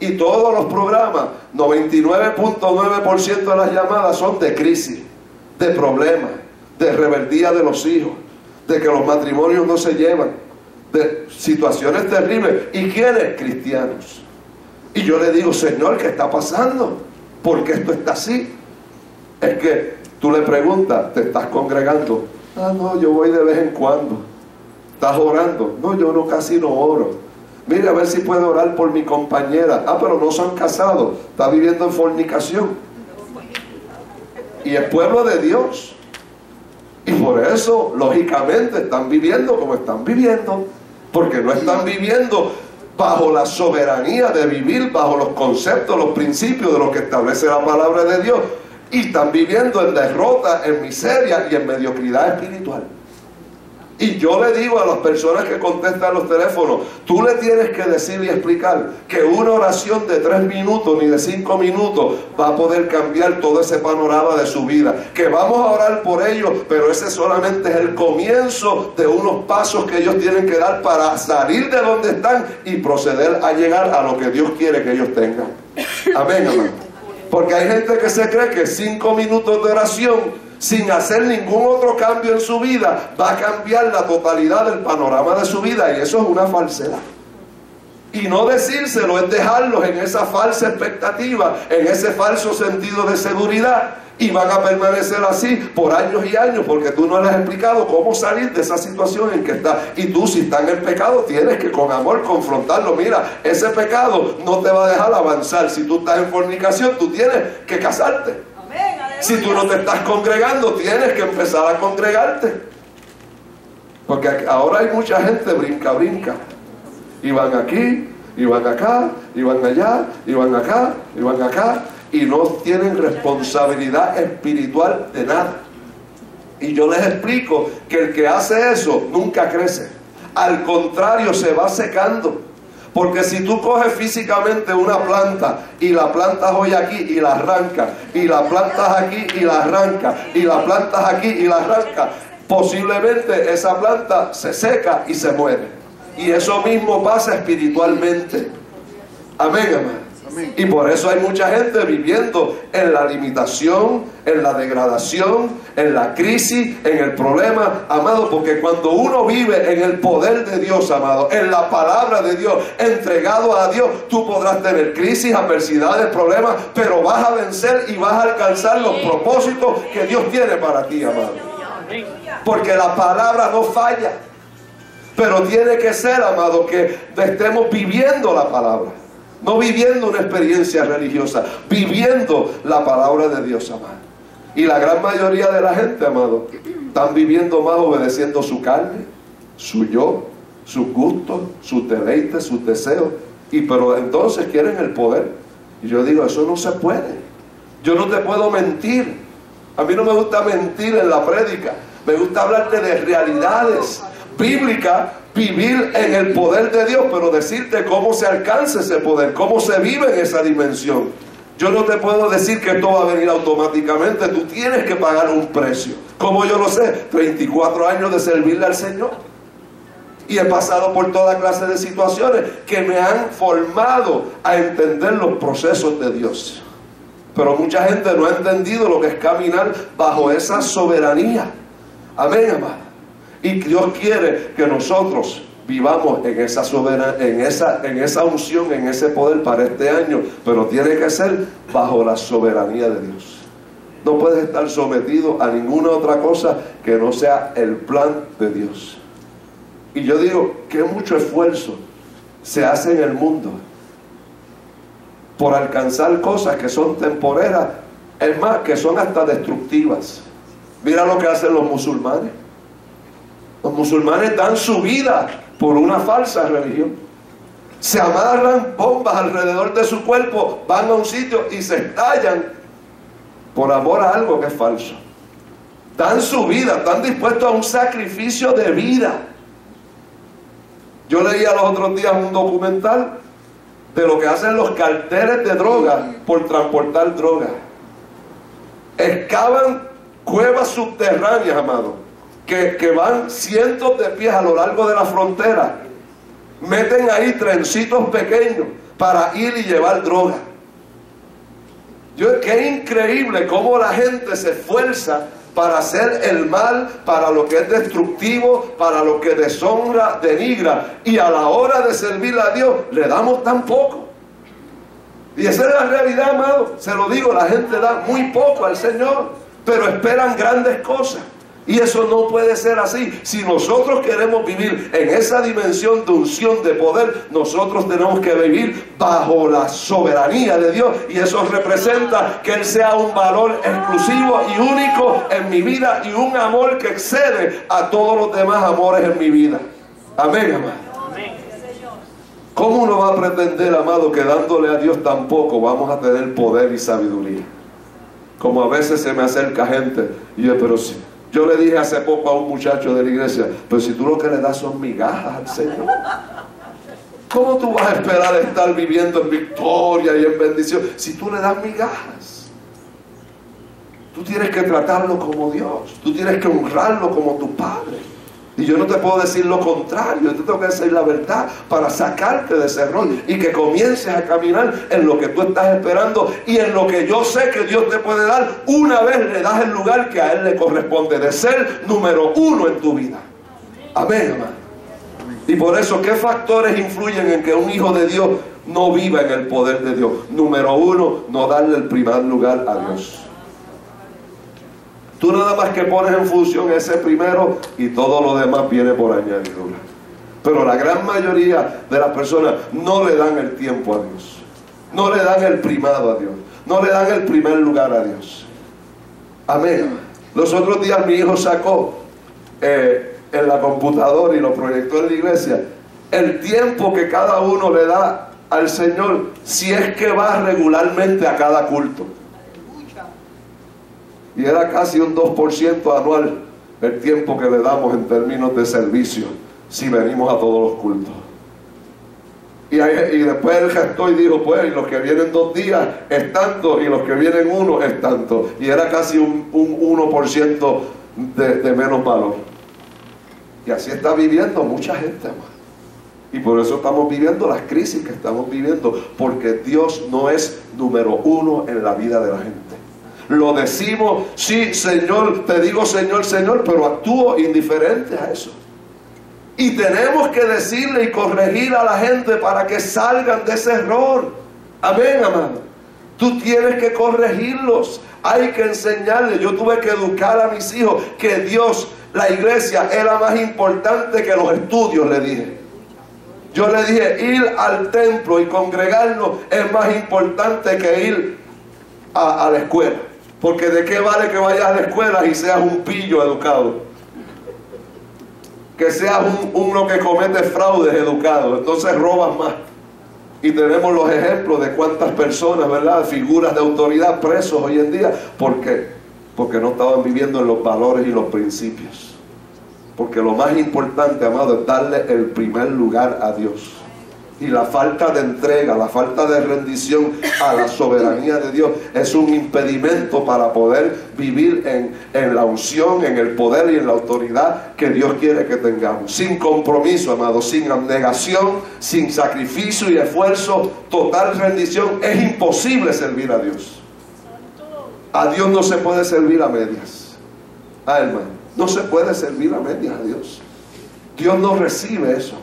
y todos los programas, 99.9% de las llamadas son de crisis, de problemas, de rebeldía de los hijos, de que los matrimonios no se llevan, de situaciones terribles. ¿Y quiénes? Cristianos. Y yo le digo: Señor, ¿qué está pasando? ¿Por qué esto está así? Es que tú le preguntas: ¿te estás congregando? Ah, no, yo voy de vez en cuando. ¿Estás orando? No, yo no, casi no oro. Mire, a ver si puedo orar por mi compañera. Ah, pero no se han casado, está viviendo en fornicación. Y es pueblo de Dios, y por eso, lógicamente, están viviendo como están viviendo, porque no están viviendo bajo la soberanía de vivir bajo los conceptos, los principios de lo que establece la palabra de Dios, y están viviendo en derrota, en miseria y en mediocridad espiritual. Y yo le digo a las personas que contestan los teléfonos: tú le tienes que decir y explicar que una oración de 3 minutos ni de 5 minutos va a poder cambiar todo ese panorama de su vida, que vamos a orar por ellos, pero ese solamente es el comienzo de unos pasos que ellos tienen que dar para salir de donde están y proceder a llegar a lo que Dios quiere que ellos tengan. Amén, amén. Porque hay gente que se cree que 5 minutos de oración, sin hacer ningún otro cambio en su vida, va a cambiar la totalidad del panorama de su vida, y eso es una falsedad. Y no decírselo es dejarlos en esa falsa expectativa, en ese falso sentido de seguridad, y van a permanecer así por años y años, porque tú no les has explicado cómo salir de esa situación en que está. Y tú, si estás en el pecado, tienes que con amor confrontarlo. Mira, ese pecado no te va a dejar avanzar. Si tú estás en fornicación, tú tienes que casarte. Si tú no te estás congregando, tienes que empezar a congregarte, porque ahora hay mucha gente brinca, brinca, y van aquí, y van acá, y van allá, y van acá, y van acá, y no tienen responsabilidad espiritual de nada. Y yo les explico que el que hace eso nunca crece, al contrario, se va secando. Porque si tú coges físicamente una planta y la plantas hoy aquí y la arrancas, y la plantas aquí y la arrancas, y la plantas aquí y la arrancas, posiblemente esa planta se seca y se muere. Y eso mismo pasa espiritualmente. Amén, hermano. Amén. Y por eso hay mucha gente viviendo en la limitación, en la degradación, en la crisis, en el problema, amado, porque cuando uno vive en el poder de Dios, amado, en la palabra de Dios, entregado a Dios, tú podrás tener crisis, adversidades, problemas, pero vas a vencer y vas a alcanzar los propósitos que Dios tiene para ti, amado. Porque la palabra no falla, pero tiene que ser, amado, que estemos viviendo la palabra, no viviendo una experiencia religiosa, viviendo la palabra de Dios, amado. Y la gran mayoría de la gente, amado, están viviendo más obedeciendo su carne, su yo, sus gustos, sus deleites, sus deseos, pero entonces quieren el poder. Y yo digo, eso no se puede. Yo no te puedo mentir. A mí no me gusta mentir en la prédica. Me gusta hablarte de realidades bíblicas, vivir en el poder de Dios, pero decirte cómo se alcanza ese poder, cómo se vive en esa dimensión. Yo no te puedo decir que esto va a venir automáticamente. Tú tienes que pagar un precio. Como yo lo sé, 34 años de servirle al Señor. Y he pasado por toda clase de situaciones que me han formado a entender los procesos de Dios. Pero mucha gente no ha entendido lo que es caminar bajo esa soberanía. Amén, amado. Y Dios quiere que nosotros vivamos en esa soberanía, en esa unción, en ese poder para este año. Pero tiene que ser bajo la soberanía de Dios. No puedes estar sometido a ninguna otra cosa que no sea el plan de Dios. Y yo digo que mucho esfuerzo se hace en el mundo por alcanzar cosas que son temporeras, es más, que son hasta destructivas. Mira lo que hacen los musulmanes. Los musulmanes dan su vida por una falsa religión. Se amarran bombas alrededor de su cuerpo, van a un sitio y se estallan por amor a algo que es falso. Dan su vida, están dispuestos a un sacrificio de vida. Yo leía los otros días un documental de lo que hacen los carteles de drogas por transportar drogas. Excavan cuevas subterráneas, amado, que van cientos de pies a lo largo de la frontera. Meten ahí trencitos pequeños para ir y llevar drogas. Qué increíble cómo la gente se esfuerza para hacer el mal, para lo que es destructivo, para lo que deshonra, denigra, y a la hora de servir a Dios le damos tan poco. Y esa es la realidad, amado. Se lo digo, la gente da muy poco al Señor, pero esperan grandes cosas. Y eso no puede ser así. Si nosotros queremos vivir en esa dimensión de unción, de poder, nosotros tenemos que vivir bajo la soberanía de Dios. Y eso representa que Él sea un valor exclusivo y único en mi vida, y un amor que excede a todos los demás amores en mi vida. Amén, amado. ¿Cómo uno va a pretender, amado, que dándole a Dios tampoco vamos a tener poder y sabiduría? Como a veces se me acerca gente y yo, pero sí. Yo le dije hace poco a un muchacho de la iglesia, pero si tú lo que le das son migajas al Señor, ¿cómo tú vas a esperar estar viviendo en victoria y en bendición si tú le das migajas? Tú tienes que tratarlo como Dios, tú tienes que honrarlo como tu Padre. Y yo no te puedo decir lo contrario, yo te tengo que decir la verdad para sacarte de ese rol y que comiences a caminar en lo que tú estás esperando y en lo que yo sé que Dios te puede dar una vez le das el lugar que a Él le corresponde, de ser número uno en tu vida. Amén, hermano. Y por eso, ¿qué factores influyen en que un hijo de Dios no viva en el poder de Dios? Número uno, no darle el primer lugar a Dios. Tú nada más que pones en función ese primero y todo lo demás viene por añadidura. Pero la gran mayoría de las personas no le dan el tiempo a Dios. No le dan el primado a Dios. No le dan el primer lugar a Dios. Amén. Los otros días mi hijo sacó en la computadora y lo proyectó en la iglesia el tiempo que cada uno le da al Señor, si es que va regularmente a cada culto. Y era casi un 2% anual el tiempo que le damos en términos de servicio, si venimos a todos los cultos. Y después él gestó y dijo, pues, y los que vienen 2 días es tanto, y los que vienen 1 es tanto. Y era casi un 1% de menos valor. Y así está viviendo mucha gente, hermano. Y por eso estamos viviendo las crisis que estamos viviendo, porque Dios no es número uno en la vida de la gente. Lo decimos, sí Señor, te digo Señor, Señor, pero actúo indiferente a eso. Y tenemos que decirle y corregir a la gente para que salgan de ese error. Amén, amado. Tú tienes que corregirlos. Hay que enseñarles. Yo tuve que educar a mis hijos que Dios, la iglesia, era más importante que los estudios, le dije. Yo le dije, ir al templo y congregarnos es más importante que ir a la escuela. Porque de qué vale que vayas a la escuela y seas un pillo educado. Que seas uno que comete fraudes educado, entonces robas más. Y tenemos los ejemplos de cuántas personas, ¿verdad?, figuras de autoridad presos hoy en día. ¿Por qué? Porque no estaban viviendo en los valores y los principios. Porque lo más importante, amado, es darle el primer lugar a Dios. Y la falta de entrega, la falta de rendición a la soberanía de Dios es un impedimento para poder vivir en la unción, en el poder y en la autoridad que Dios quiere que tengamos. Sin compromiso, amado, sin abnegación, sin sacrificio y esfuerzo, total rendición, es imposible servir a Dios. A Dios no se puede servir a medias. Ah, hermano, no se puede servir a medias a Dios. Dios no recibe eso.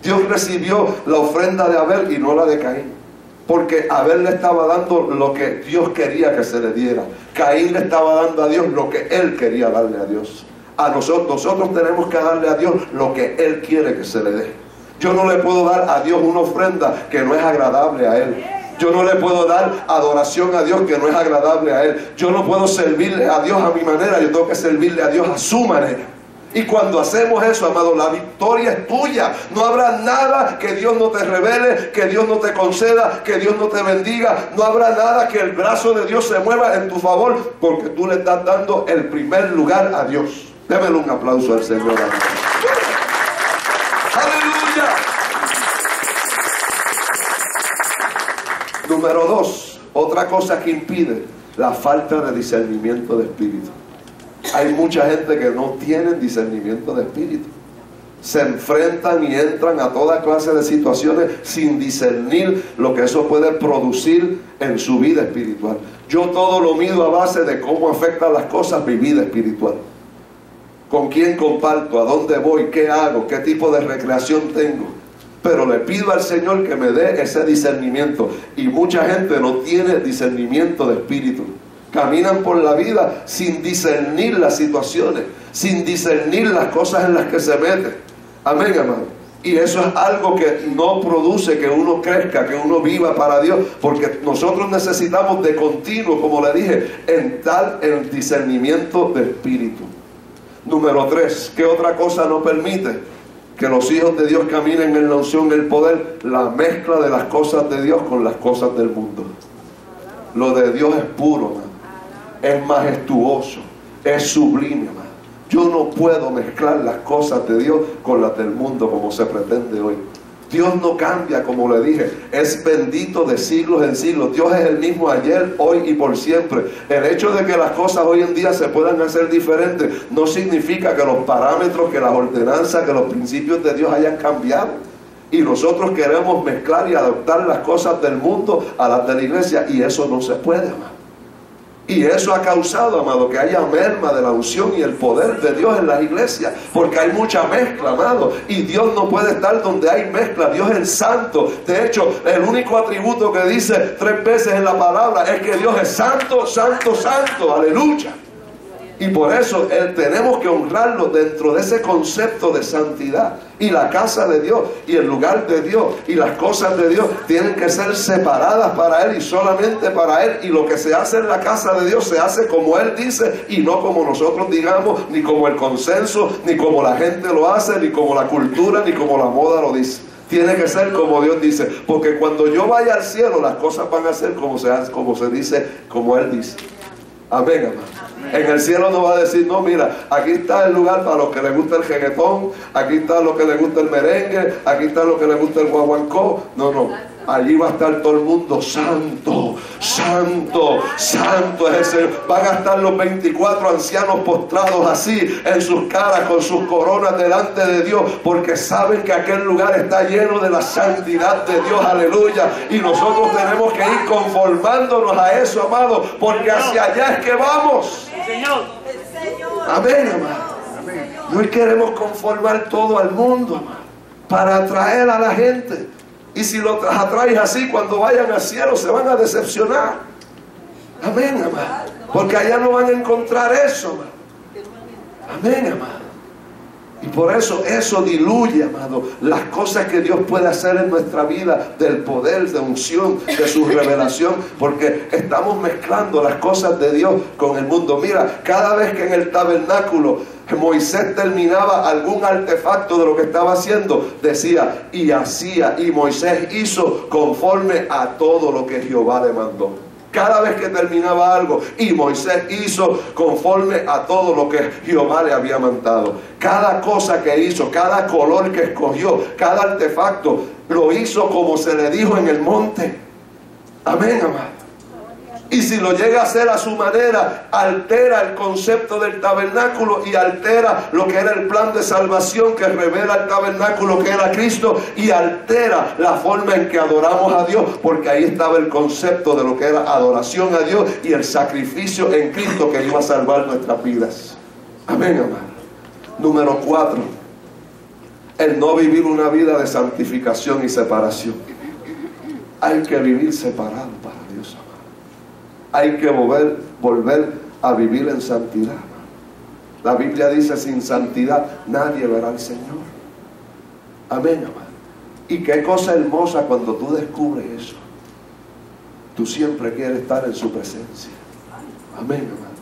Dios recibió la ofrenda de Abel y no la de Caín, porque Abel le estaba dando lo que Dios quería que se le diera. Caín le estaba dando a Dios lo que él quería darle a Dios. A nosotros tenemos que darle a Dios lo que él quiere que se le dé. Yo no le puedo dar a Dios una ofrenda que no es agradable a él. Yo no le puedo dar adoración a Dios que no es agradable a él. Yo no puedo servirle a Dios a mi manera, yo tengo que servirle a Dios a su manera. Y cuando hacemos eso, amado, la victoria es tuya. No habrá nada que Dios no te revele, que Dios no te conceda, que Dios no te bendiga. No habrá nada que el brazo de Dios se mueva en tu favor, porque tú le estás dando el primer lugar a Dios. Démele un aplauso al Señor. ¡Aleluya! Número 2, otra cosa que impide, la falta de discernimiento de espíritu. Hay mucha gente que no tiene discernimiento de espíritu. Se enfrentan y entran a toda clase de situaciones sin discernir lo que eso puede producir en su vida espiritual. Yo todo lo mido a base de cómo afectan las cosas mi vida espiritual. ¿Con quién comparto? ¿A dónde voy? ¿Qué hago? ¿Qué tipo de recreación tengo? Pero le pido al Señor que me dé ese discernimiento. Y mucha gente no tiene discernimiento de espíritu. Caminan por la vida sin discernir las situaciones, sin discernir las cosas en las que se meten. Amén, hermano. Y eso es algo que no produce que uno crezca, que uno viva para Dios, porque nosotros necesitamos de continuo, como le dije, entrar en discernimiento de espíritu. Número 3, ¿qué otra cosa no permite que los hijos de Dios caminen en la unción y el poder? La mezcla de las cosas de Dios con las cosas del mundo. Lo de Dios es puro, hermano. Es majestuoso, es sublime, hermano. Yo no puedo mezclar las cosas de Dios con las del mundo como se pretende hoy. Dios no cambia, como le dije, es bendito de siglos en siglos. Dios es el mismo ayer, hoy y por siempre. El hecho de que las cosas hoy en día se puedan hacer diferentes no significa que los parámetros, que las ordenanzas, que los principios de Dios hayan cambiado. Y nosotros queremos mezclar y adoptar las cosas del mundo a las de la iglesia, y eso no se puede, amado. Y eso ha causado, amado, que haya merma de la unción y el poder de Dios en las iglesias, porque hay mucha mezcla, amado, y Dios no puede estar donde hay mezcla. Dios es el santo. De hecho, el único atributo que dice 3 veces en la palabra es que Dios es santo, santo, santo. Aleluya. Y por eso tenemos que honrarlo dentro de ese concepto de santidad. Y la casa de Dios y el lugar de Dios y las cosas de Dios tienen que ser separadas para Él y solamente para Él. Y lo que se hace en la casa de Dios se hace como Él dice y no como nosotros digamos, ni como el consenso, ni como la gente lo hace, ni como la cultura, ni como la moda lo dice. Tiene que ser como Dios dice, porque cuando yo vaya al cielo las cosas van a ser como se dice, como Él dice. Amén, hermano. En el cielo no va a decir, no, mira, aquí está el lugar para los que les gusta el reggaetón, aquí está lo que les gusta el merengue, aquí está lo que les gusta el guaguancó. No, no. Allí va a estar todo el mundo, santo, santo, santo es el Señor. Van a estar los 24 ancianos postrados así, en sus caras, con sus coronas delante de Dios, porque saben que aquel lugar está lleno de la santidad de Dios, aleluya. Y nosotros tenemos que ir conformándonos a eso, amado, porque hacia allá es que vamos. Amén, amado. No queremos conformar todo al mundo, amado, para atraer a la gente. Y si los atraes así, cuando vayan al cielo se van a decepcionar. Amén, amado. Porque allá no van a encontrar eso, amado. Amén, amado. Y por eso, eso diluye, amado, las cosas que Dios puede hacer en nuestra vida, del poder, de unción, de su revelación, porque estamos mezclando las cosas de Dios con el mundo. Mira, cada vez que en el tabernáculo Moisés terminaba algún artefacto de lo que estaba haciendo, decía, y hacía, y Moisés hizo conforme a todo lo que Jehová le mandó. Cada vez que terminaba algo, y Moisés hizo conforme a todo lo que Jehová le había mandado. Cada cosa que hizo, cada color que escogió, cada artefacto, lo hizo como se le dijo en el monte. Amén, amado. Y si lo llega a hacer a su manera, altera el concepto del tabernáculo y altera lo que era el plan de salvación que revela el tabernáculo, que era Cristo, y altera la forma en que adoramos a Dios, porque ahí estaba el concepto de lo que era adoración a Dios y el sacrificio en Cristo que iba a salvar nuestras vidas. Amén, amado. Número 4, el no vivir una vida de santificación y separación. Hay que vivir separado para Dios, amado. Hay que volver a vivir en santidad. La Biblia dice, sin santidad nadie verá al Señor. Amén, amado. Y qué cosa hermosa cuando tú descubres eso. Tú siempre quieres estar en su presencia. Amén, amado.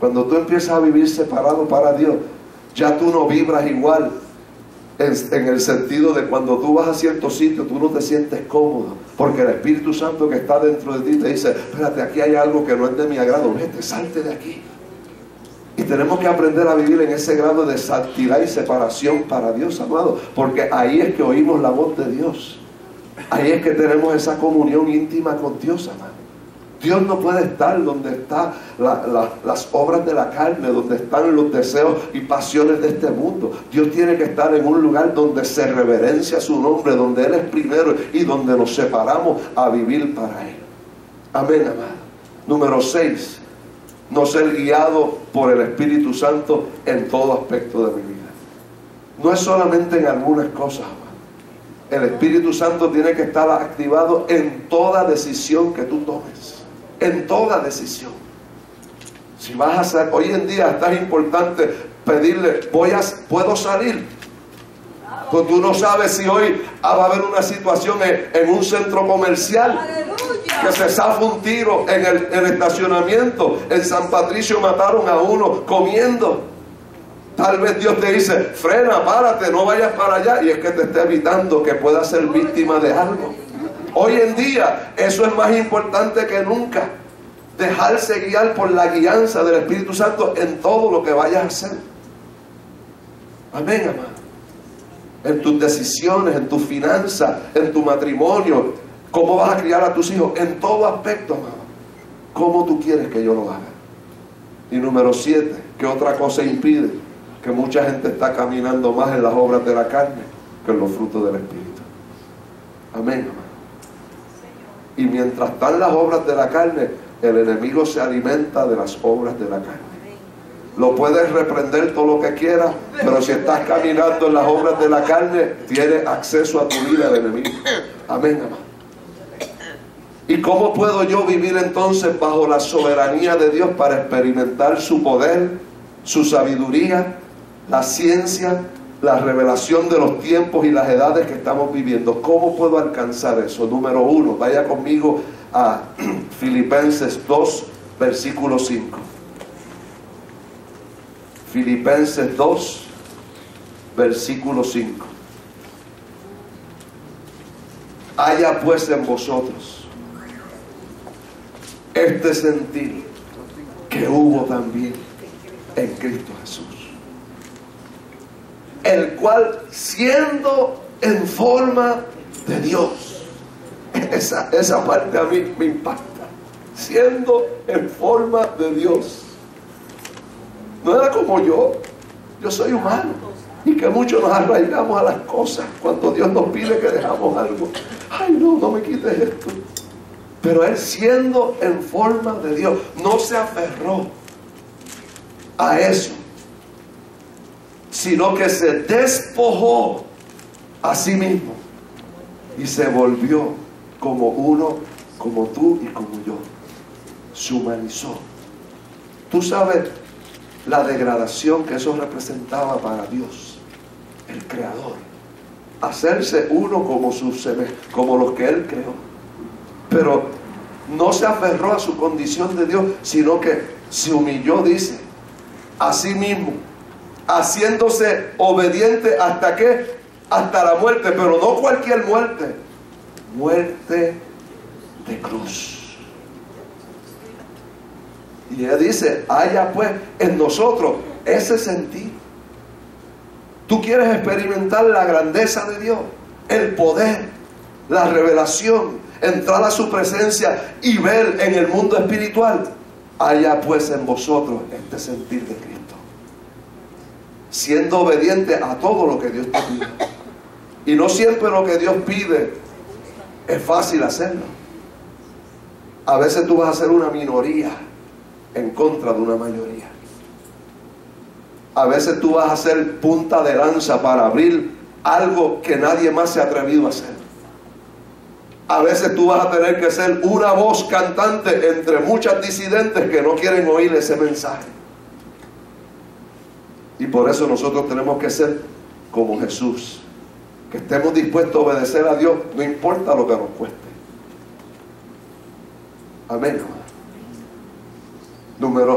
Cuando tú empiezas a vivir separado para Dios, ya tú no vibras igual. En el sentido de cuando tú vas a cierto sitio, tú no te sientes cómodo, porque el Espíritu Santo que está dentro de ti te dice, espérate, aquí hay algo que no es de mi agrado, vete, salte de aquí. Y tenemos que aprender a vivir en ese grado de santidad y separación para Dios, amado, porque ahí es que oímos la voz de Dios, ahí es que tenemos esa comunión íntima con Dios, amado. Dios no puede estar donde están las obras de la carne, donde están los deseos y pasiones de este mundo. Dios tiene que estar en un lugar donde se reverencia su nombre, donde Él es primero y donde nos separamos a vivir para Él. Amén, amado. Número 6, no ser guiado por el Espíritu Santo en todo aspecto de mi vida. No es solamente en algunas cosas, amado. El Espíritu Santo tiene que estar activado en toda decisión que tú tomes. En toda decisión. Si vas a salir, hoy en día es tan importante pedirle, ¿puedo salir? Pues tú no sabes si hoy va a haber una situación en un centro comercial. ¡Aleluya! Que se zafa un tiro en el estacionamiento. En San Patricio mataron a uno comiendo. Tal vez Dios te dice, frena, párate, no vayas para allá. Y es que te está evitando que puedas ser víctima de algo. Hoy en día, eso es más importante que nunca. Dejarse guiar por la guianza del Espíritu Santo en todo lo que vayas a hacer. Amén, amado. En tus decisiones, en tus finanzas, en tu matrimonio, cómo vas a criar a tus hijos, en todo aspecto, amado. ¿Cómo tú quieres que yo lo haga? Y número 7, ¿qué otra cosa impide? Que mucha gente está caminando más en las obras de la carne que en los frutos del Espíritu. Amén, amado. Y mientras están las obras de la carne, el enemigo se alimenta de las obras de la carne. Lo puedes reprender todo lo que quieras, pero si estás caminando en las obras de la carne, tienes acceso a tu vida del enemigo. Amén, amado. ¿Y cómo puedo yo vivir entonces bajo la soberanía de Dios para experimentar su poder, su sabiduría, la ciencia, la revelación de los tiempos y las edades que estamos viviendo? ¿Cómo puedo alcanzar eso? Número 1, vaya conmigo a Filipenses 2, versículo 5. Filipenses 2, versículo 5. Haya pues en vosotros este sentir que hubo también en Cristo Jesús, el cual siendo en forma de Dios, Esa parte a mí me impacta. Siendo en forma de Dios. No era como yo. Yo soy humano. Y que muchos nos arraigamos a las cosas cuando Dios nos pide que dejamos algo. Ay, no, no me quites esto. Pero Él, siendo en forma de Dios, no se aferró a eso, sino que se despojó a sí mismo y se volvió como uno, como tú y como yo. Se humanizó. Tú sabes la degradación que eso representaba para Dios, el Creador. Hacerse uno como como los que Él creó. Pero no se aferró a su condición de Dios, sino que se humilló, dice, a sí mismo, haciéndose obediente hasta ¿qué? Hasta la muerte, pero no cualquier muerte, muerte de cruz. Y ella dice, haya pues en nosotros ese sentido. Tú quieres experimentar la grandeza de Dios, el poder, la revelación, entrar a su presencia y ver en el mundo espiritual. Haya pues en vosotros este sentir de Cristo, siendo obediente a todo lo que Dios te pide. Y no siempre lo que Dios pide es fácil hacerlo. A veces tú vas a ser una minoría en contra de una mayoría. A veces tú vas a ser punta de lanza para abrir algo que nadie más se ha atrevido a hacer. A veces tú vas a tener que ser una voz cantante entre muchas disidentes que no quieren oír ese mensaje. Y por eso nosotros tenemos que ser como Jesús, que estemos dispuestos a obedecer a Dios, no importa lo que nos cueste. Amén.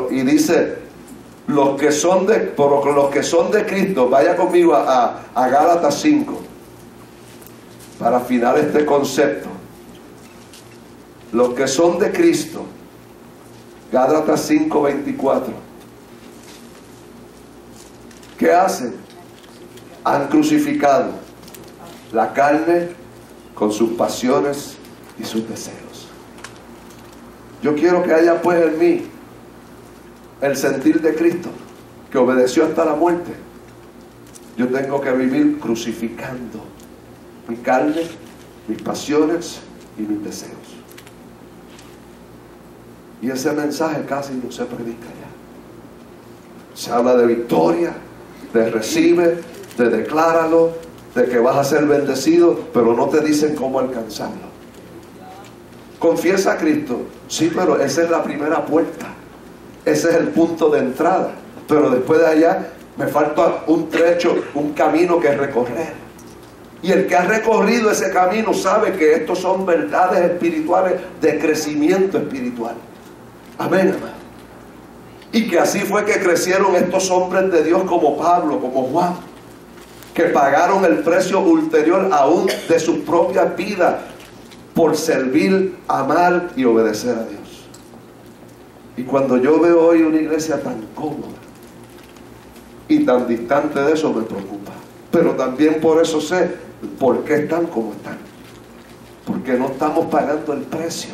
Y dice, los que son de Cristo, vaya conmigo a Gálatas 5, para afinar este concepto. Los que son de Cristo, Gálatas 5, 24. ¿Qué hacen? Han crucificado la carne con sus pasiones y sus deseos. Yo quiero que haya pues en mí el sentir de Cristo, que obedeció hasta la muerte. Yo tengo que vivir crucificando mi carne, mis pasiones y mis deseos. Y ese mensaje casi no se predica ya. Se habla de victoria, te recibe, te decláralo, de que vas a ser bendecido, pero no te dicen cómo alcanzarlo. Confiesa a Cristo, sí, pero esa es la primera puerta, ese es el punto de entrada, pero después de allá me falta un trecho, un camino que recorrer. Y el que ha recorrido ese camino sabe que estos son verdades espirituales de crecimiento espiritual. Amén, hermano. Y que así fue que crecieron estos hombres de Dios como Pablo, como Juan, que pagaron el precio ulterior aún de sus propias vidas por servir, amar y obedecer a Dios. Y cuando yo veo hoy una iglesia tan cómoda y tan distante de eso, me preocupa. Pero también por eso sé por qué están como están. Porque no estamos pagando el precio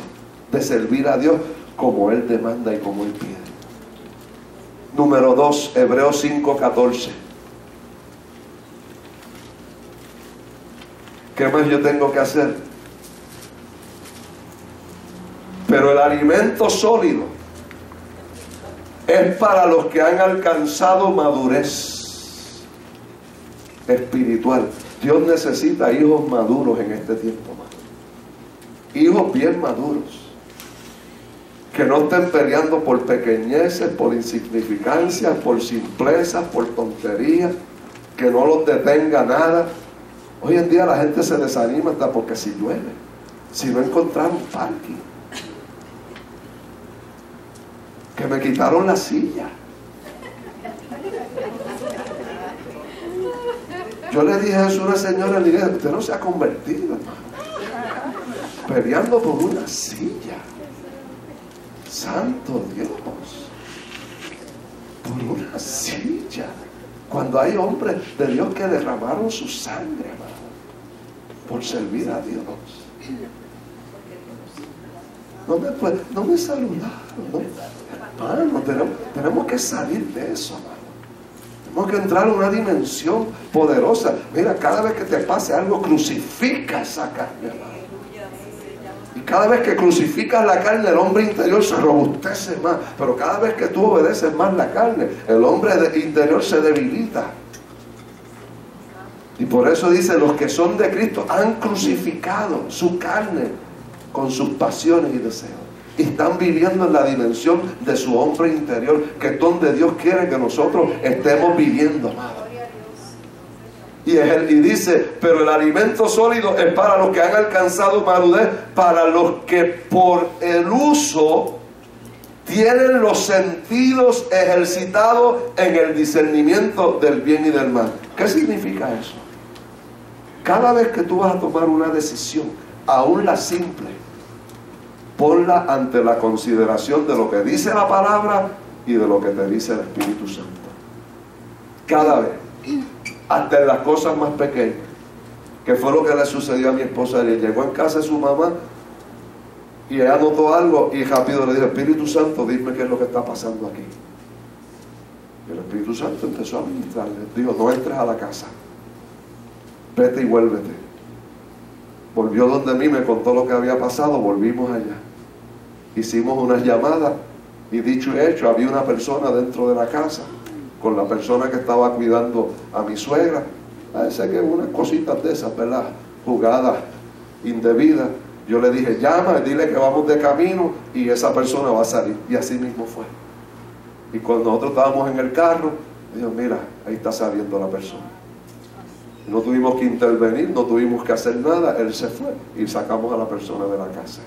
de servir a Dios como Él demanda y como Él pide. Número 2, Hebreos 5:14. ¿Qué más yo tengo que hacer? Pero el alimento sólido es para los que han alcanzado madurez espiritual. Dios necesita hijos maduros en este tiempo, más hijos bien maduros, que no estén peleando por pequeñeces, por insignificancias, por simplezas, por tonterías, que no los detenga nada. Hoy en día la gente se desanima hasta porque si llueve, si no encontraron parking, que me quitaron la silla. Yo le dije a Jesús, una señora en la iglesia, usted no se ha convertido, hermano, peleando por una silla. Santo Dios, por una silla, cuando hay hombres de Dios que derramaron su sangre, hermano, por servir a Dios. no me saludaron, ¿no? Hermano, tenemos que salir de eso, hermano. Tenemos que entrar a una dimensión poderosa. Mira, cada vez que te pase algo, crucifica esa carne, hermano. Y cada vez que crucificas la carne, el hombre interior se robustece más. Pero cada vez que tú obedeces más la carne, el hombre interior se debilita. Y por eso dice, los que son de Cristo han crucificado su carne con sus pasiones y deseos. Y están viviendo en la dimensión de su hombre interior, que es donde Dios quiere que nosotros estemos viviendo. Y dice, pero el alimento sólido es para los que han alcanzado madurez, para los que por el uso tienen los sentidos ejercitados en el discernimiento del bien y del mal. ¿Qué significa eso? Cada vez que tú vas a tomar una decisión, aún la simple, ponla ante la consideración de lo que dice la palabra y de lo que te dice el Espíritu Santo. Cada vez, hasta en las cosas más pequeñas, que fue lo que le sucedió a mi esposa. Le llegó en casa de su mamá y ella notó algo y rápido le dijo, Espíritu Santo, dime qué es lo que está pasando aquí. Y el Espíritu Santo empezó a ministrarle, dijo, no entres a la casa, vete y vuélvete. Volvió donde mí, me contó lo que había pasado, volvimos allá. Hicimos unas llamadas y dicho y hecho, había una persona dentro de la casa con la persona que estaba cuidando a mi suegra. Parece que unas cositas de esas, ¿verdad? Jugadas indebidas. Yo le dije, llama, dile que vamos de camino y esa persona va a salir. Y así mismo fue. Y cuando nosotros estábamos en el carro, dijo, mira, ahí está saliendo la persona. No tuvimos que intervenir, no tuvimos que hacer nada, él se fue y sacamos a la persona de la casa.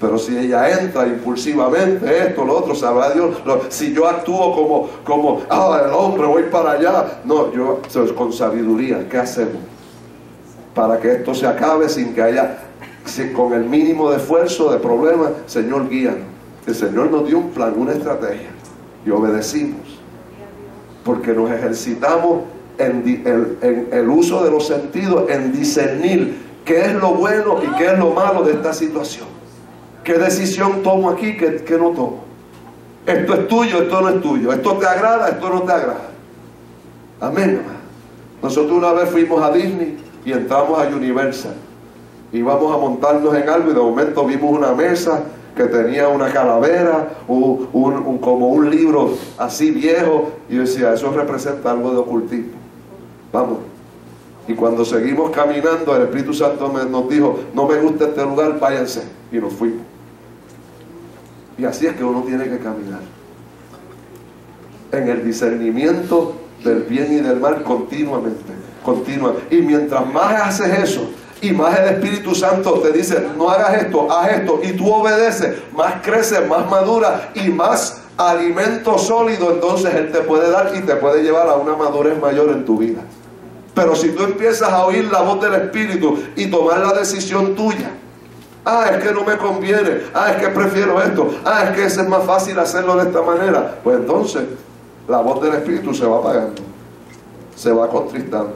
Pero si ella entra impulsivamente, esto, lo otro, sabrá Dios. Si yo actúo como el hombre, voy para allá. No, yo con sabiduría, ¿qué hacemos? Para que esto se acabe sin que haya, con el mínimo de esfuerzo, de problemas. Señor, guíanos. El Señor nos dio un plan, una estrategia y obedecimos. Porque nos ejercitamos en el uso de los sentidos, en discernir qué es lo bueno y qué es lo malo de esta situación. ¿Qué decisión tomo aquí? ¿Qué no tomo? Esto es tuyo, esto no es tuyo. Esto te agrada, esto no te agrada. Amén. Nosotros una vez fuimos a Disney y entramos a Universal. Íbamos a montarnos en algo y de momento vimos una mesa que tenía una calavera, como un libro así viejo. Y yo decía, eso representa algo de ocultismo. Vamos. Y cuando seguimos caminando, el Espíritu Santo nos dijo, no me gusta este lugar, váyanse. Y nos fuimos. Y así es que uno tiene que caminar. En el discernimiento del bien y del mal continuamente. Y mientras más haces eso, y más el Espíritu Santo te dice, no hagas esto, haz esto. Y tú obedeces, más creces, más maduras y más alimento sólido entonces Él te puede dar y te puede llevar a una madurez mayor en tu vida. Pero si tú empiezas a oír la voz del Espíritu y tomar la decisión tuya, es que no me conviene, es que prefiero esto, es que es más fácil hacerlo de esta manera, pues entonces la voz del Espíritu se va apagando, se va contristando,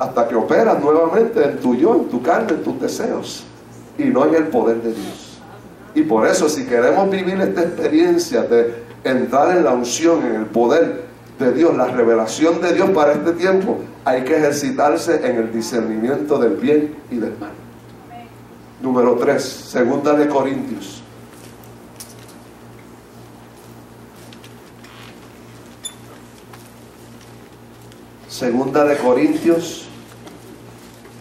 hasta que operas nuevamente en tu yo, en tu carne, en tus deseos, y no en el poder de Dios. Y por eso, si queremos vivir esta experiencia de entrar en la unción, en el poder de Dios, la revelación de Dios para este tiempo, hay que ejercitarse en el discernimiento del bien y del mal. Amén. Número 3, segunda de Corintios. Segunda de Corintios,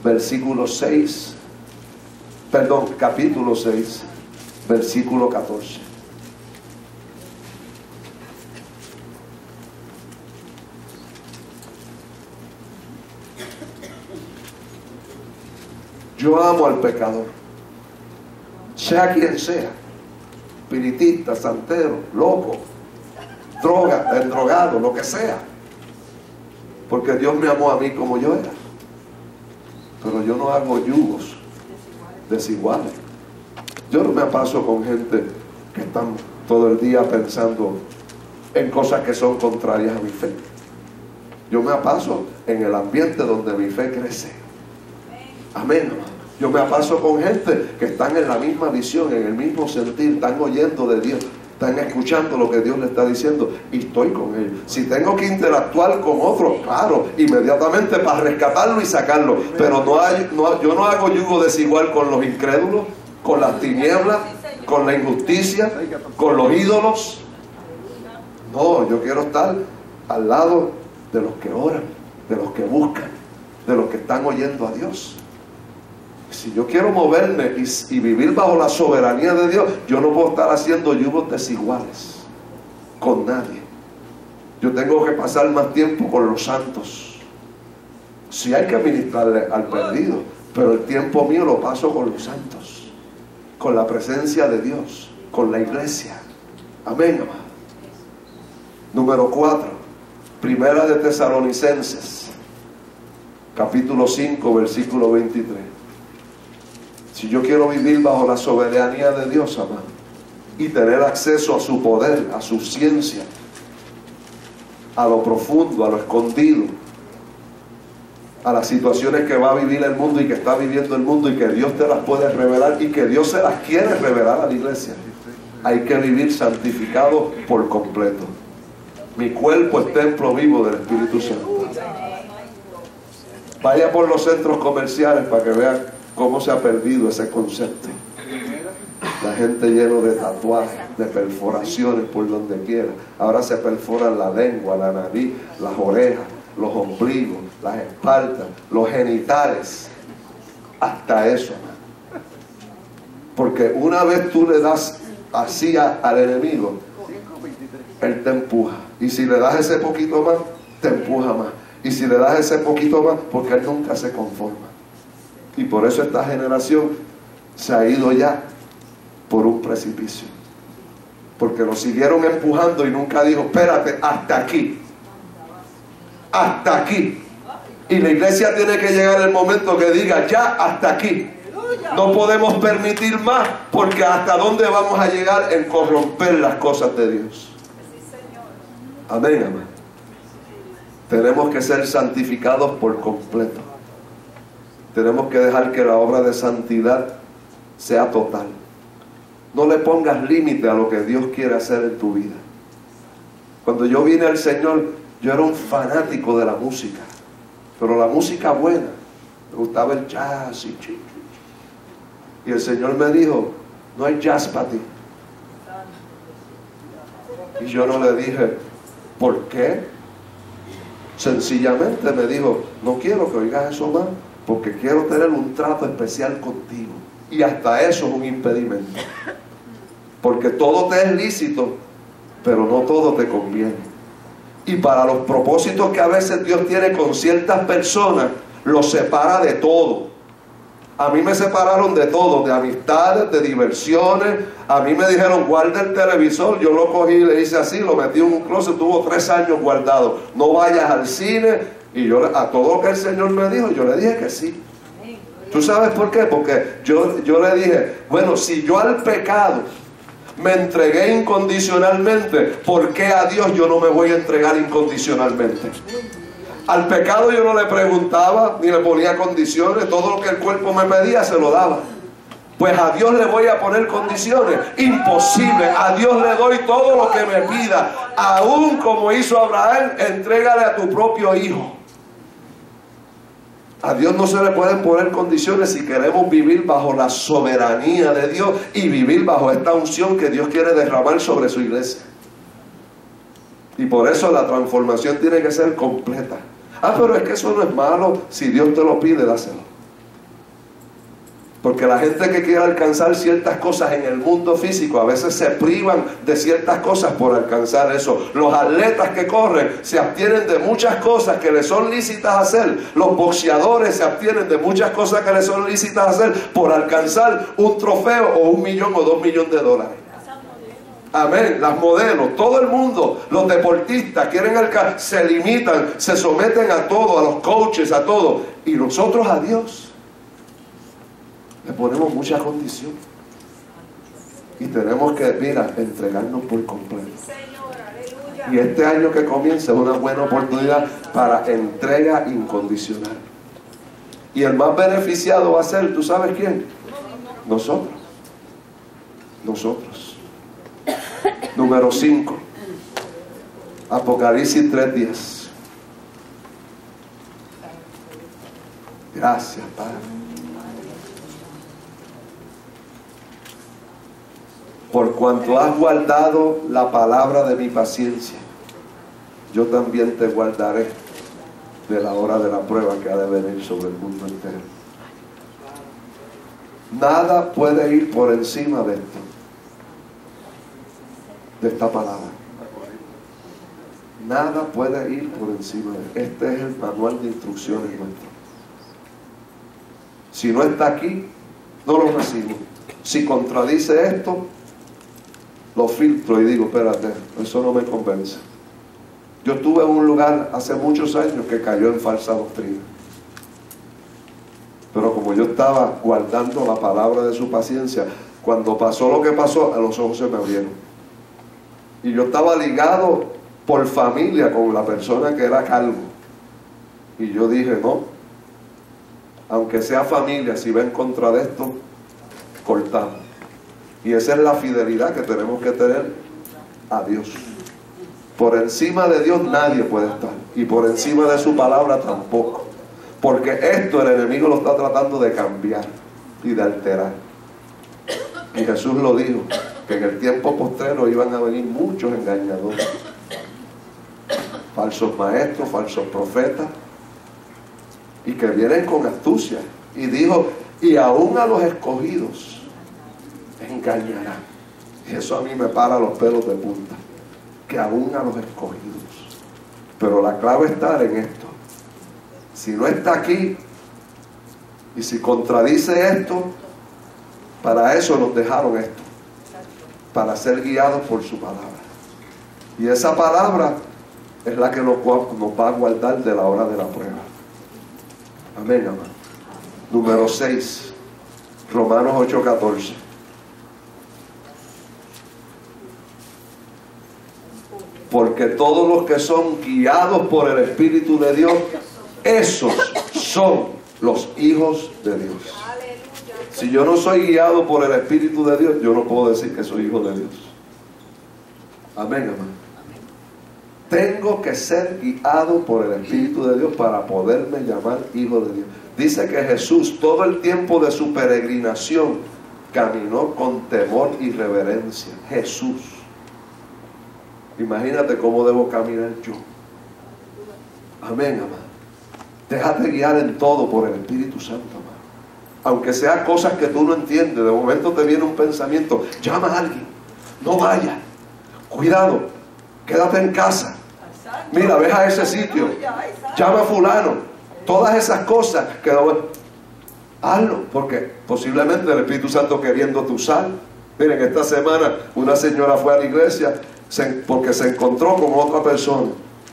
versículo 6, perdón, capítulo 6. Versículo 14. Yo amo al pecador, sea quien sea, espiritista, santero, loco, drogado, lo que sea, porque Dios me amó a mí como yo era. Pero yo no hago yugos desiguales. Yo no me paso con gente que están todo el día pensando en cosas que son contrarias a mi fe. Yo me paso en el ambiente donde mi fe crece. Amén. Yo me paso con gente que están en la misma visión, en el mismo sentir, están oyendo de Dios, están escuchando lo que Dios le está diciendo y estoy con ellos. Si tengo que interactuar con otros, claro, inmediatamente para rescatarlo y sacarlo. Pero yo no hago yugo desigual con los incrédulos, con las tinieblas, con la injusticia, con los ídolos. No, yo quiero estar al lado de los que oran, de los que buscan, de los que están oyendo a Dios. Si yo quiero moverme y vivir bajo la soberanía de Dios, yo no puedo estar haciendo yugos desiguales con nadie. Yo tengo que pasar más tiempo con los santos. Sí hay que ministrarle al perdido, pero el tiempo mío lo paso con los santos, con la presencia de Dios, con la iglesia. Amén, amado. Número 4, Primera de Tesalonicenses, capítulo 5, versículo 23. Si yo quiero vivir bajo la soberanía de Dios, amado, y tener acceso a su poder, a su ciencia, a lo profundo, a lo escondido, a las situaciones que va a vivir el mundo y que está viviendo el mundo y que Dios te las puede revelar y que Dios se las quiere revelar a la iglesia, hay que vivir santificado por completo. Mi cuerpo es templo vivo del Espíritu Santo. Vaya por los centros comerciales para que vean cómo se ha perdido ese concepto. La gente llena de tatuajes, de perforaciones por donde quiera. Ahora se perforan la lengua, la nariz, las orejas, los ombligos, las espaldas, los genitales. Hasta eso. Porque una vez tú le das así al enemigo, él te empuja. Y si le das ese poquito más, te empuja más. Y si le das ese poquito más, porque él nunca se conforma. Y por eso esta generación se ha ido ya por un precipicio. Porque lo siguieron empujando y nunca dijo, espérate, hasta aquí. Hasta aquí. Y la iglesia tiene que llegar el momento que diga, ya hasta aquí. No podemos permitir más, porque hasta dónde vamos a llegar en corromper las cosas de Dios. Amén, amén. Tenemos que ser santificados por completo. Tenemos que dejar que la obra de santidad sea total. No le pongas límite a lo que Dios quiere hacer en tu vida. Cuando yo vine al Señor, yo era un fanático de la música, pero la música buena. Me gustaba el jazz y el Señor me dijo, no hay jazz para ti. Y yo no le dije, ¿por qué? Sencillamente me dijo, no quiero que oigas eso más, porque quiero tener un trato especial contigo. Y hasta eso es un impedimento, porque todo te es lícito, pero no todo te conviene. Y para los propósitos que a veces Dios tiene con ciertas personas, los separa de todo. A mí me separaron de todo, de amistades, de diversiones. A mí me dijeron, guarda el televisor. Yo lo cogí y le hice así, lo metí en un closet, tuvo 3 años guardado. No vayas al cine. Y yo a todo lo que el Señor me dijo, yo le dije que sí. ¿Tú sabes por qué? Porque yo le dije, bueno, si yo al pecado me entregué incondicionalmente, ¿por qué a Dios yo no me voy a entregar incondicionalmente? Al pecado yo no le preguntaba, ni le ponía condiciones. Todo lo que el cuerpo me pedía se lo daba. Pues a Dios le voy a poner condiciones. Imposible. A Dios le doy todo lo que me pida. Aún como hizo Abraham, entrégale a tu propio hijo. A Dios no se le pueden poner condiciones si queremos vivir bajo la soberanía de Dios y vivir bajo esta unción que Dios quiere derramar sobre su iglesia. Y por eso la transformación tiene que ser completa. Ah, pero es que eso no es malo. Si Dios te lo pide, dáselo. Porque la gente que quiere alcanzar ciertas cosas en el mundo físico, a veces se privan de ciertas cosas por alcanzar eso. Los atletas que corren se abstienen de muchas cosas que les son lícitas hacer. Los boxeadores se abstienen de muchas cosas que les son lícitas hacer por alcanzar un trofeo o $1 millón o $2 millones. Amén, las modelos, todo el mundo, los deportistas quieren alcanzar, se limitan, se someten a todo, a los coaches, a todo. Y nosotros a Dios le ponemos mucha condición. Y tenemos que, mira, entregarnos por completo. Y este año que comienza es una buena oportunidad para entrega incondicional. Y el más beneficiado va a ser, ¿tú sabes quién? Nosotros. Nosotros. Número 5. Apocalipsis 3:10. Gracias, Padre. Por cuanto has guardado la palabra de mi paciencia, yo también te guardaré de la hora de la prueba que ha de venir sobre el mundo entero. Nada puede ir por encima de esto, de esta palabra. Nada puede ir por encima de esto. Este es el manual de instrucciones nuestro. Si no está aquí, no lo recibo. Si contradice esto, lo filtro y digo, espérate, eso no me convence. Yo estuve en un lugar hace muchos años que cayó en falsa doctrina. Pero como yo estaba guardando la palabra de su paciencia, cuando pasó lo que pasó, a los ojos se me abrieron. Y yo estaba ligado por familia con la persona que era calvo. Y yo dije, no, aunque sea familia, si va en contra de esto, cortamos. Y esa es la fidelidad que tenemos que tener a Dios. Por encima de Dios nadie puede estar. Y por encima de su palabra tampoco. Porque esto el enemigo lo está tratando de cambiar y de alterar. Y Jesús lo dijo, que en el tiempo postrero iban a venir muchos engañadores. Falsos maestros, falsos profetas. Y que vienen con astucia. Y dijo, y aún a los escogidos engañará. Y eso a mí me para los pelos de punta. Que aún a los escogidos. Pero la clave está en esto. Si no está aquí, y si contradice esto, para eso nos dejaron esto. Para ser guiados por su palabra. Y esa palabra es la que nos va a guardar de la hora de la prueba. Amén, amado. Número 6. Romanos 8:14. Porque todos los que son guiados por el Espíritu de Dios, esos son los hijos de Dios. Si yo no soy guiado por el Espíritu de Dios, yo no puedo decir que soy hijo de Dios. Amén, hermano. Tengo que ser guiado por el Espíritu de Dios para poderme llamar hijo de Dios. Dice que Jesús, todo el tiempo de su peregrinación, caminó con temor y reverencia. Jesús. Imagínate cómo debo caminar yo. Amén, amado. Déjate guiar en todo por el Espíritu Santo, amado. Aunque sean cosas que tú no entiendes, de momento te viene un pensamiento. Llama a alguien. No vaya. Cuidado. Quédate en casa. Mira, ve a ese sitio. Llama a fulano. Todas esas cosas que hazlo, porque posiblemente el Espíritu Santo queriéndote usar. Miren, esta semana una señora fue a la iglesia porque se encontró con otra persona.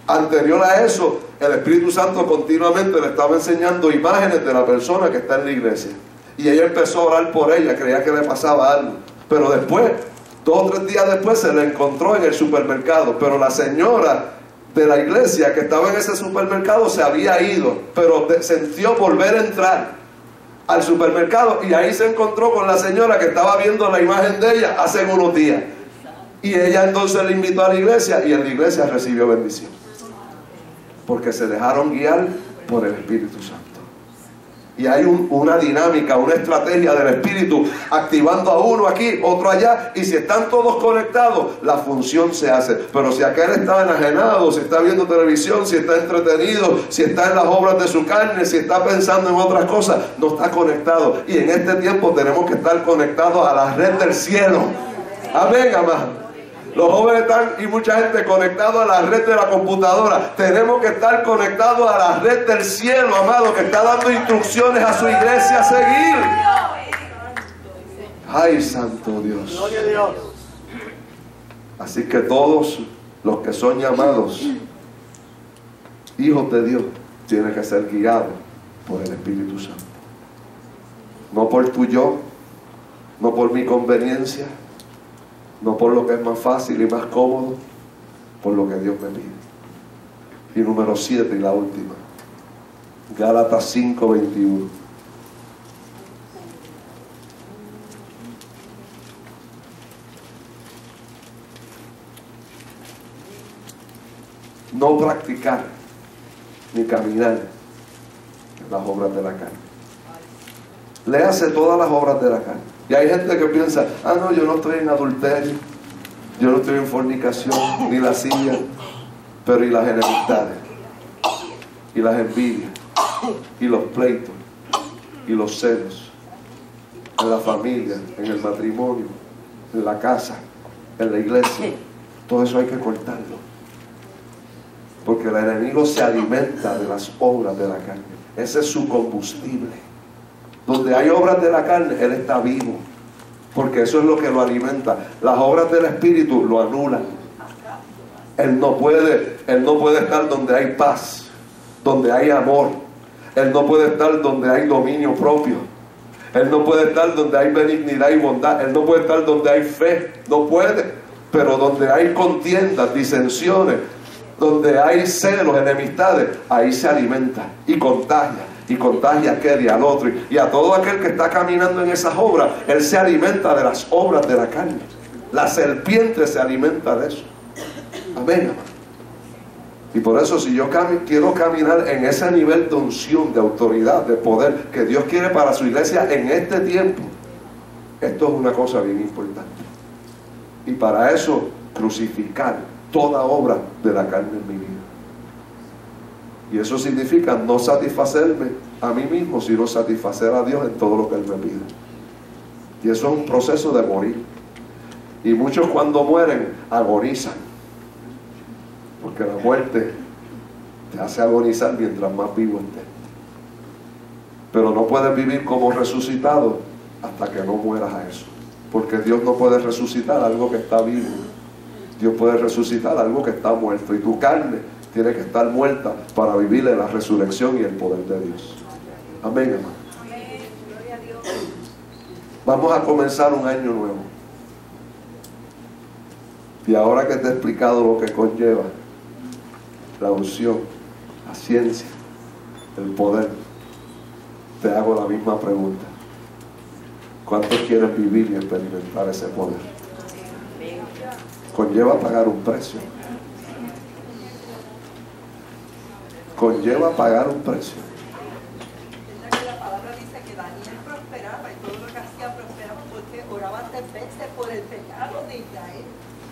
Anterior a eso, el Espíritu Santo continuamente le estaba enseñando imágenes de la persona que está en la iglesia. Y ella empezó a orar por ella, creía que le pasaba algo. Pero después, 2 o 3 días después, se la encontró en el supermercado. Pero la señora de la iglesia que estaba en ese supermercado se había ido, pero sintió volver a entrar al supermercado y ahí se encontró con la señora que estaba viendo la imagen de ella hace unos días. Y ella entonces le invitó a la iglesia y en la iglesia recibió bendición. Porque se dejaron guiar por el Espíritu Santo. Y hay una dinámica, una estrategia del Espíritu activando a uno aquí, otro allá. Y si están todos conectados, la función se hace. Pero si aquel está enajenado, si está viendo televisión, si está entretenido, si está en las obras de su carne, si está pensando en otras cosas, no está conectado. Y en este tiempo tenemos que estar conectados a la red del cielo. Amén, amado. Los jóvenes están y mucha gente conectado a la red de la computadora. Tenemos que estar conectados a la red del cielo, amado, que está dando instrucciones a su iglesia a seguir. ¡Ay, santo Dios! Así que todos los que son llamados hijos de Dios tienen que ser guiados por el Espíritu Santo. No por tu yo, no por mi conveniencia, no por lo que es más fácil y más cómodo, por lo que Dios me pide. Y número 7 y la última. Gálatas 5:21. No practicar ni caminar en las obras de la carne. Léase todas las obras de la carne. Y hay gente que piensa, ah no, yo no estoy en adulterio, yo no estoy en fornicación, ni lascivia, pero y las enemistades, y las envidias, y los pleitos, y los celos, en la familia, en el matrimonio, en la casa, en la iglesia, todo eso hay que cortarlo. Porque el enemigo se alimenta de las obras de la carne. Ese es su combustible. Donde hay obras de la carne, él está vivo. Porque eso es lo que lo alimenta. Las obras del Espíritu lo anulan. Él no puede estar donde hay paz, donde hay amor. Él no puede estar donde hay dominio propio. Él no puede estar donde hay benignidad y bondad. Él no puede estar donde hay fe. No puede. Pero donde hay contiendas, disensiones, donde hay celos, enemistades, ahí se alimenta y contagia. Y contagia a aquel y al otro. Y a todo aquel que está caminando en esas obras, él se alimenta de las obras de la carne. La serpiente se alimenta de eso. Amén. Y por eso, si yo quiero caminar en ese nivel de unción, de autoridad, de poder que Dios quiere para su iglesia en este tiempo, esto es una cosa bien importante. Y para eso, crucificar toda obra de la carne en mi vida. Y eso significa no satisfacerme a mí mismo, sino satisfacer a Dios en todo lo que Él me pide. Y eso es un proceso de morir. Y muchos cuando mueren agonizan, porque la muerte te hace agonizar mientras más vivo estés. Pero no puedes vivir como resucitado hasta que no mueras a eso, porque Dios no puede resucitar algo que está vivo. Dios puede resucitar algo que está muerto, y tu carne tiene que estar muerta para vivirle la resurrección y el poder de Dios. Amén, hermano. Vamos a comenzar un año nuevo. Y ahora que te he explicado lo que conlleva la unción, la ciencia, el poder, te hago la misma pregunta. ¿Cuántos quieres vivir y experimentar ese poder? Conlleva pagar un precio. Conlleva pagar un precio. ¿Verdad que la palabra dice que Daniel prosperaba y todo lo que hacía prosperaba porque oraba 3 veces por el pecado de Israel?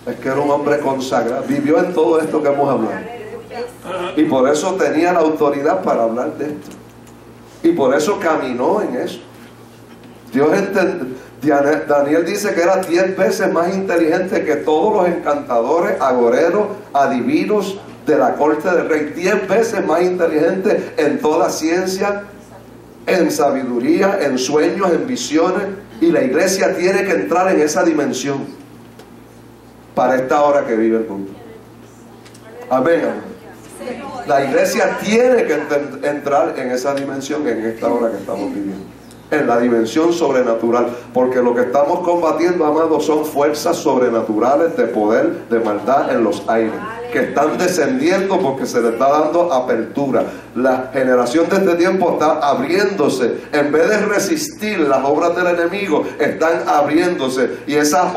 Es que era un hombre consagrado. Vivió en todo esto que hemos hablado. Y por eso tenía la autoridad para hablar de esto. Y por eso caminó en eso. Dios entendió. Daniel dice que era 10 veces más inteligente que todos los encantadores, agoreros, adivinos de la corte del rey. 10 veces más inteligente en toda ciencia, en sabiduría, en sueños, en visiones. Y la iglesia tiene que entrar en esa dimensión para esta hora que vive el mundo. Amén. La iglesia tiene que entrar en esa dimensión en esta hora que estamos viviendo, en la dimensión sobrenatural, porque lo que estamos combatiendo, amados, son fuerzas sobrenaturales de poder, de maldad en los aires, que están descendiendo porque se le está dando apertura. La generación de este tiempo está abriéndose. En vez de resistir las obras del enemigo, están abriéndose, y esas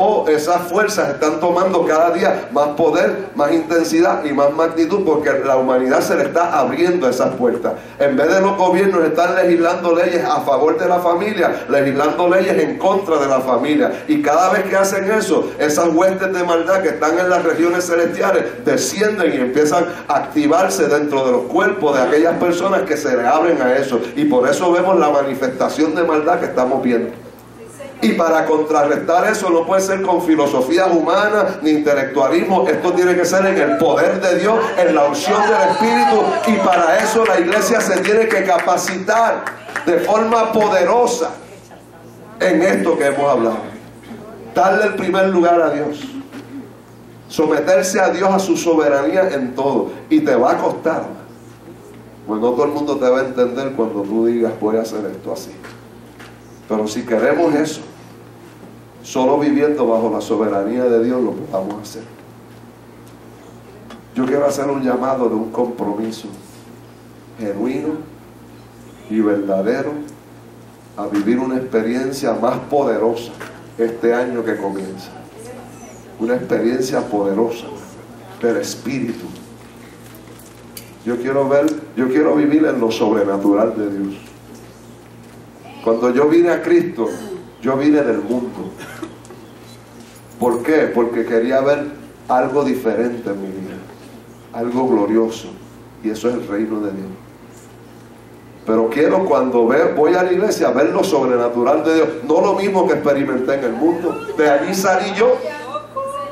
fuerzas están tomando cada día más poder, más intensidad y más magnitud, porque la humanidad se le está abriendo esas puertas. En vez de los gobiernos están legislando leyes a favor de la familia, legislando leyes en contra de la familia, y cada vez que hacen eso, esas huestes de maldad que están en las regiones celestiales descienden y empiezan a activarse dentro de los cuerpos de aquellas personas que se le abren a eso, y por eso vemos la manifestación de maldad que estamos viendo. Y para contrarrestar eso no puede ser con filosofías humanas ni intelectualismo. Esto tiene que ser en el poder de Dios, en la unción del Espíritu, y para eso la iglesia se tiene que capacitar de forma poderosa en esto que hemos hablado. Darle el primer lugar a Dios, someterse a Dios, a su soberanía en todo. Y te va a costar. Bueno, todo el mundo te va a entender cuando tú digas voy a hacer esto así. Pero si queremos eso, solo viviendo bajo la soberanía de Dios lo podamos hacer. Yo quiero hacer un llamado de un compromiso genuino, y verdadero a vivir una experiencia más poderosa este año que comienza. Una experiencia poderosa del Espíritu. Yo quiero vivir en lo sobrenatural de Dios. Cuando yo vine a Cristo, yo vine del mundo. ¿Por qué? Porque quería ver algo diferente en mi vida, algo glorioso, y eso es el reino de Dios. Pero quiero, cuando voy a la iglesia, ver lo sobrenatural de Dios, no lo mismo que experimenté en el mundo. De allí salí yo.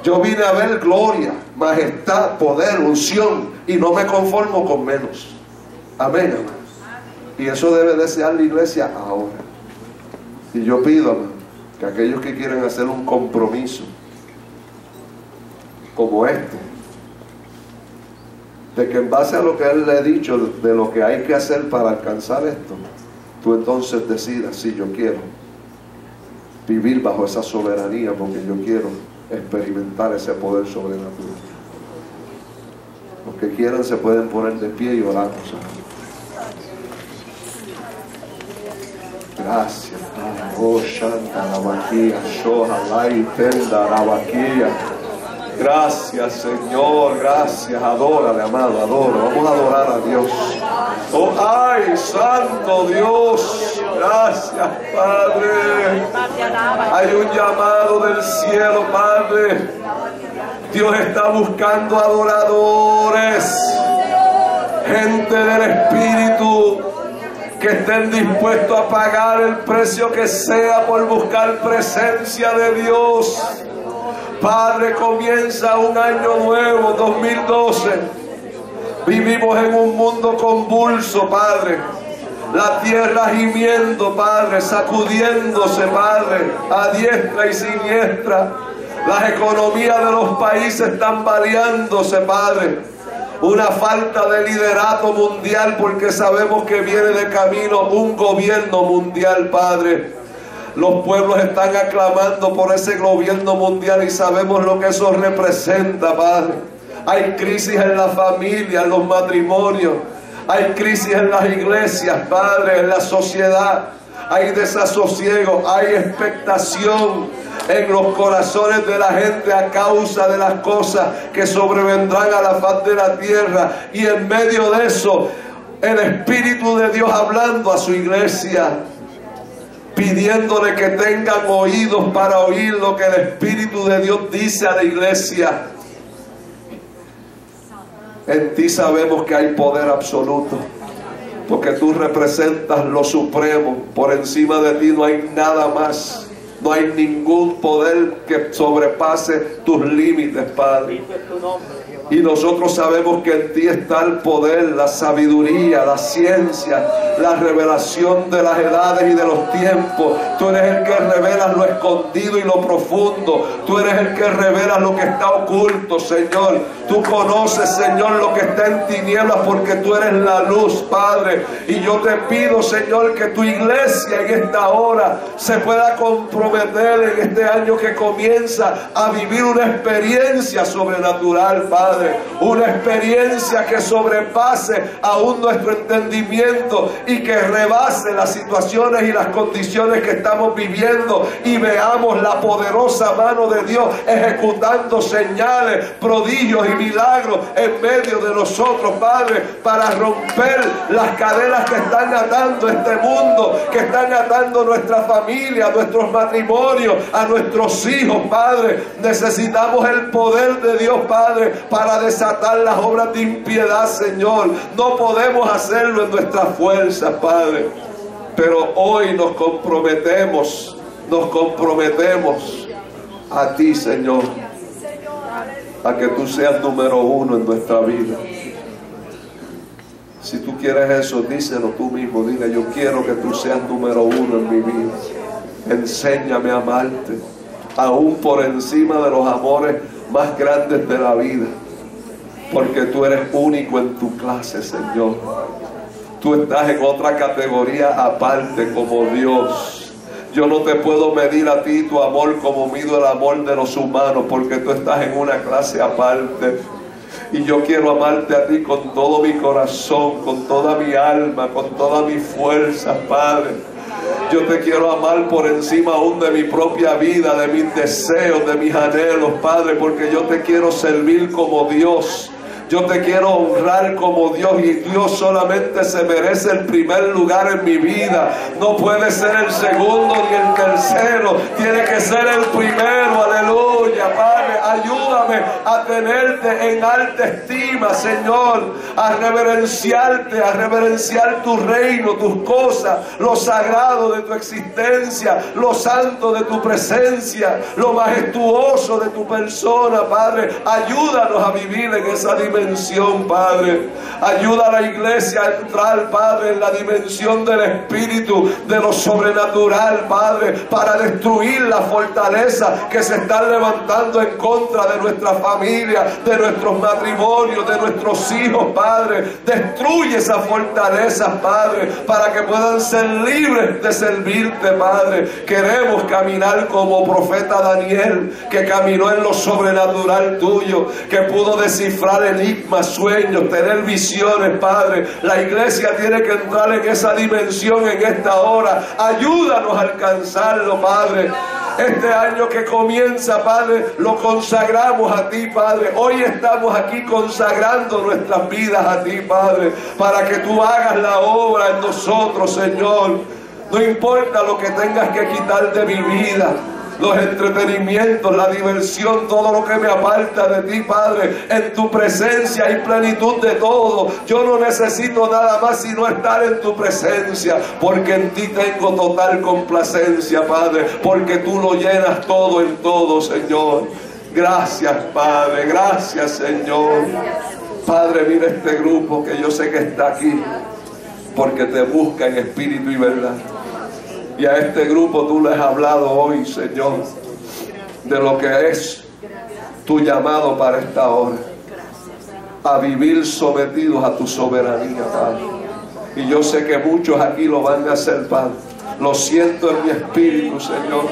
Yo vine a ver gloria, majestad, poder, unción, y no me conformo con menos. Amén, hermanos. Y eso debe desear la iglesia ahora. Y yo pido, hermano, que aquellos que quieren hacer un compromiso como este, de que en base a lo que Él le ha dicho, de lo que hay que hacer para alcanzar esto, tú entonces decidas si yo quiero vivir bajo esa soberanía, porque yo quiero experimentar ese poder sobrenatural. Los que quieran se pueden poner de pie y orar. Gracias, Padre. Oh, Shanta, la vaquilla, Shoha, la tenda, la vaquilla. Gracias, Señor, gracias. Adórale, amado, adoro. Vamos a adorar a Dios. Oh, ay, santo Dios. Gracias, Padre. Hay un llamado del cielo, Padre. Dios está buscando adoradores, gente del Espíritu, que estén dispuestos a pagar el precio que sea por buscar presencia de Dios. Padre, comienza un año nuevo, 2012. Vivimos en un mundo convulso, Padre. La tierra gimiendo, Padre, sacudiéndose, Padre, a diestra y siniestra. Las economías de los países están tambaleándose, Padre. Una falta de liderato mundial, porque sabemos que viene de camino un gobierno mundial, Padre. Los pueblos están aclamando por ese gobierno mundial y sabemos lo que eso representa, Padre. Hay crisis en la familia, en los matrimonios. Hay crisis en las iglesias, Padre, en la sociedad. Hay desasosiego, hay expectación en los corazones de la gente a causa de las cosas que sobrevendrán a la faz de la tierra. Y en medio de eso, el Espíritu de Dios hablando a su iglesia, pidiéndole que tengan oídos para oír lo que el Espíritu de Dios dice a la iglesia. En ti sabemos que hay poder absoluto, porque tú representas lo supremo. Por encima de ti no hay nada más. No hay ningún poder que sobrepase tus límites, Padre. Y nosotros sabemos que en ti está el poder, la sabiduría, la ciencia, la revelación de las edades y de los tiempos. Tú eres el que revelas lo escondido y lo profundo. Tú eres el que revelas lo que está oculto, Señor. Tú conoces, Señor, lo que está en tinieblas, porque tú eres la luz, Padre. Y yo te pido, Señor, que tu iglesia en esta hora se pueda comprometer en este año que comienza a vivir una experiencia sobrenatural, Padre, una experiencia que sobrepase aún nuestro entendimiento y que rebase las situaciones y las condiciones que estamos viviendo, y veamos la poderosa mano de Dios ejecutando señales, prodigios y milagros en medio de nosotros, Padre, para romper las cadenas que están atando este mundo, que están atando nuestra familia, nuestros matrimonios, a nuestros hijos, Padre. Necesitamos el poder de Dios, Padre, para desatar las obras de impiedad, Señor. No podemos hacerlo en nuestras fuerzas, Padre, pero hoy nos comprometemos a ti, Señor, a que tú seas número uno en nuestra vida. Si tú quieres eso, díselo tú mismo. Dile: yo quiero que tú seas número uno en mi vida. Enséñame a amarte, aún por encima de los amores más grandes de la vida, porque tú eres único en tu clase, Señor. Tú estás en otra categoría aparte como Dios. Yo no te puedo medir a ti tu amor como mido el amor de los humanos, porque tú estás en una clase aparte. Y yo quiero amarte a ti con todo mi corazón, con toda mi alma, con todas mis fuerzas, Padre. Yo te quiero amar por encima aún de mi propia vida, de mis deseos, de mis anhelos, Padre, porque yo te quiero servir como Dios. Yo te quiero honrar como Dios, y Dios solamente se merece el primer lugar en mi vida. No puede ser el segundo ni el tercero, tiene que ser el primero. Aleluya, Padre, ayúdame a tenerte en alta estima, Señor, a reverenciarte, a reverenciar tu reino, tus cosas, lo sagrado de tu existencia, lo santo de tu presencia, lo majestuoso de tu persona, Padre. Ayúdanos a vivir en esa dimensión. Padre, ayuda a la iglesia a entrar, Padre, en la dimensión del Espíritu, de lo sobrenatural, Padre, para destruir la fortaleza que se están levantando en contra de nuestra familia, de nuestros matrimonios, de nuestros hijos, Padre. Destruye esas fortalezas, Padre, para que puedan ser libres de servirte, Padre. Queremos caminar como profeta Daniel, que caminó en lo sobrenatural tuyo, que pudo descifrar enigmas, sueños, tener visiones, Padre. La iglesia tiene que entrar en esa dimensión en esta hora. Ayúdanos a alcanzarlo, Padre. Este año que comienza, Padre, lo consagramos a ti, Padre. Hoy estamos aquí consagrando nuestras vidas a ti, Padre, para que tú hagas la obra en nosotros, Señor. No importa lo que tengas que quitar de mi vida, los entretenimientos, la diversión, todo lo que me aparta de ti, Padre. En tu presencia hay plenitud de todo. Yo no necesito nada más sino estar en tu presencia, porque en ti tengo total complacencia, Padre, porque tú lo llenas todo en todo, Señor. Gracias, Padre, gracias, Señor. Padre, mira este grupo que yo sé que está aquí porque te busca en espíritu y verdad. Y a este grupo tú les has hablado hoy, Señor, de lo que es tu llamado para esta hora, a vivir sometidos a tu soberanía, Padre. Y yo sé que muchos aquí lo van a hacer, Padre. Lo siento en mi espíritu, Señor,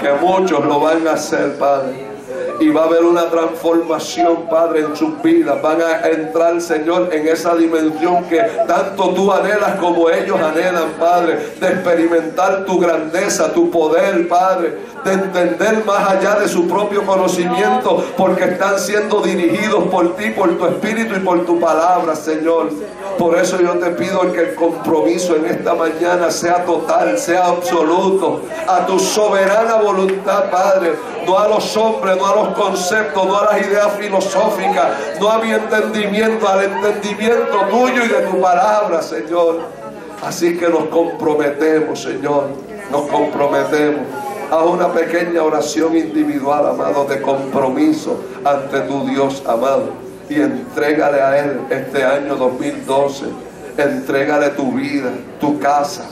que muchos lo van a hacer, Padre. Y va a haber una transformación, Padre, en sus vidas. Van a entrar, Señor, en esa dimensión que tanto tú anhelas como ellos anhelan, Padre, de experimentar tu grandeza, tu poder, Padre, de entender más allá de su propio conocimiento, porque están siendo dirigidos por ti, por tu espíritu y por tu palabra, Señor. Por eso yo te pido que el compromiso en esta mañana sea total, sea absoluto, a tu soberana voluntad, Padre, no a los hombres, no a los conceptos, no a las ideas filosóficas, no a mi entendimiento, al entendimiento tuyo y de tu palabra, Señor. Así que nos comprometemos, Señor, nos comprometemos a una pequeña oración individual, amado, de compromiso ante tu Dios, amado, y entrégale a Él este año 2012, entrégale tu vida, tu casa,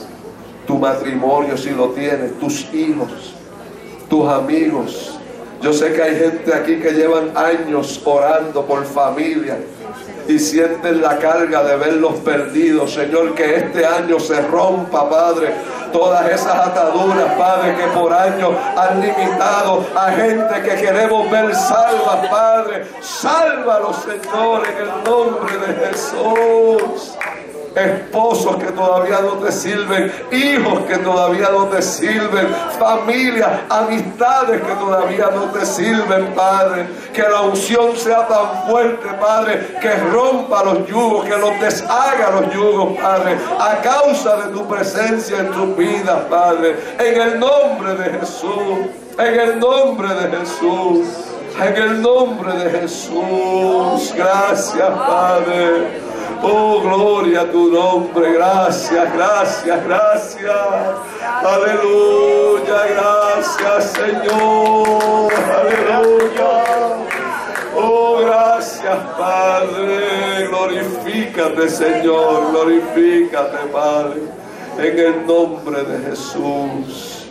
tu matrimonio si lo tienes, tus hijos, tus amigos. Yo sé que hay gente aquí que llevan años orando por familia y sienten la carga de verlos perdidos. Señor, que este año se rompa, Padre, todas esas ataduras, Padre, que por años han limitado a gente que queremos ver salva, Padre. Sálvalos, Señor, en el nombre de Jesús. Esposos que todavía no te sirven, hijos que todavía no te sirven, familias, amistades que todavía no te sirven, Padre. Que la unción sea tan fuerte, Padre, que rompa los yugos, que los deshaga los yugos, Padre, a causa de tu presencia en tus vidas, Padre. En el nombre de Jesús, en el nombre de Jesús, en el nombre de Jesús. Gracias, Padre. Oh, gloria a tu nombre. Gracias, gracias, gracias. Aleluya, gracias, Señor. Aleluya. Oh, gracias, Padre. Glorifícate, Señor. Glorifícate, Padre. En el nombre de Jesús.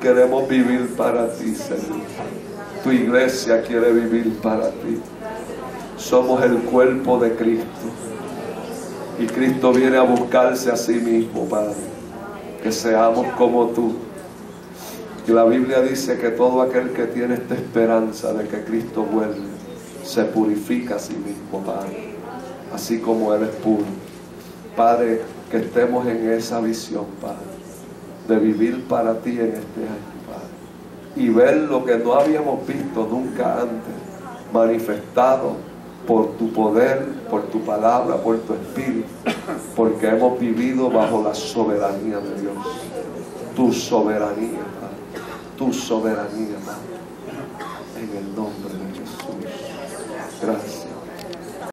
Queremos vivir para ti, Señor. Tu iglesia quiere vivir para ti. Somos el cuerpo de Cristo. Y Cristo viene a buscarse a sí mismo, Padre, que seamos como tú. Y la Biblia dice que todo aquel que tiene esta esperanza de que Cristo vuelve, se purifica a sí mismo, Padre, así como Él es puro. Padre, que estemos en esa visión, Padre, de vivir para ti en este año, Padre, y ver lo que no habíamos visto nunca antes, manifestado por tu poder, por tu palabra, por tu espíritu, porque hemos vivido bajo la soberanía de Dios, tu soberanía, Padre, tu soberanía, Padre, en el nombre de Jesús. Gracias.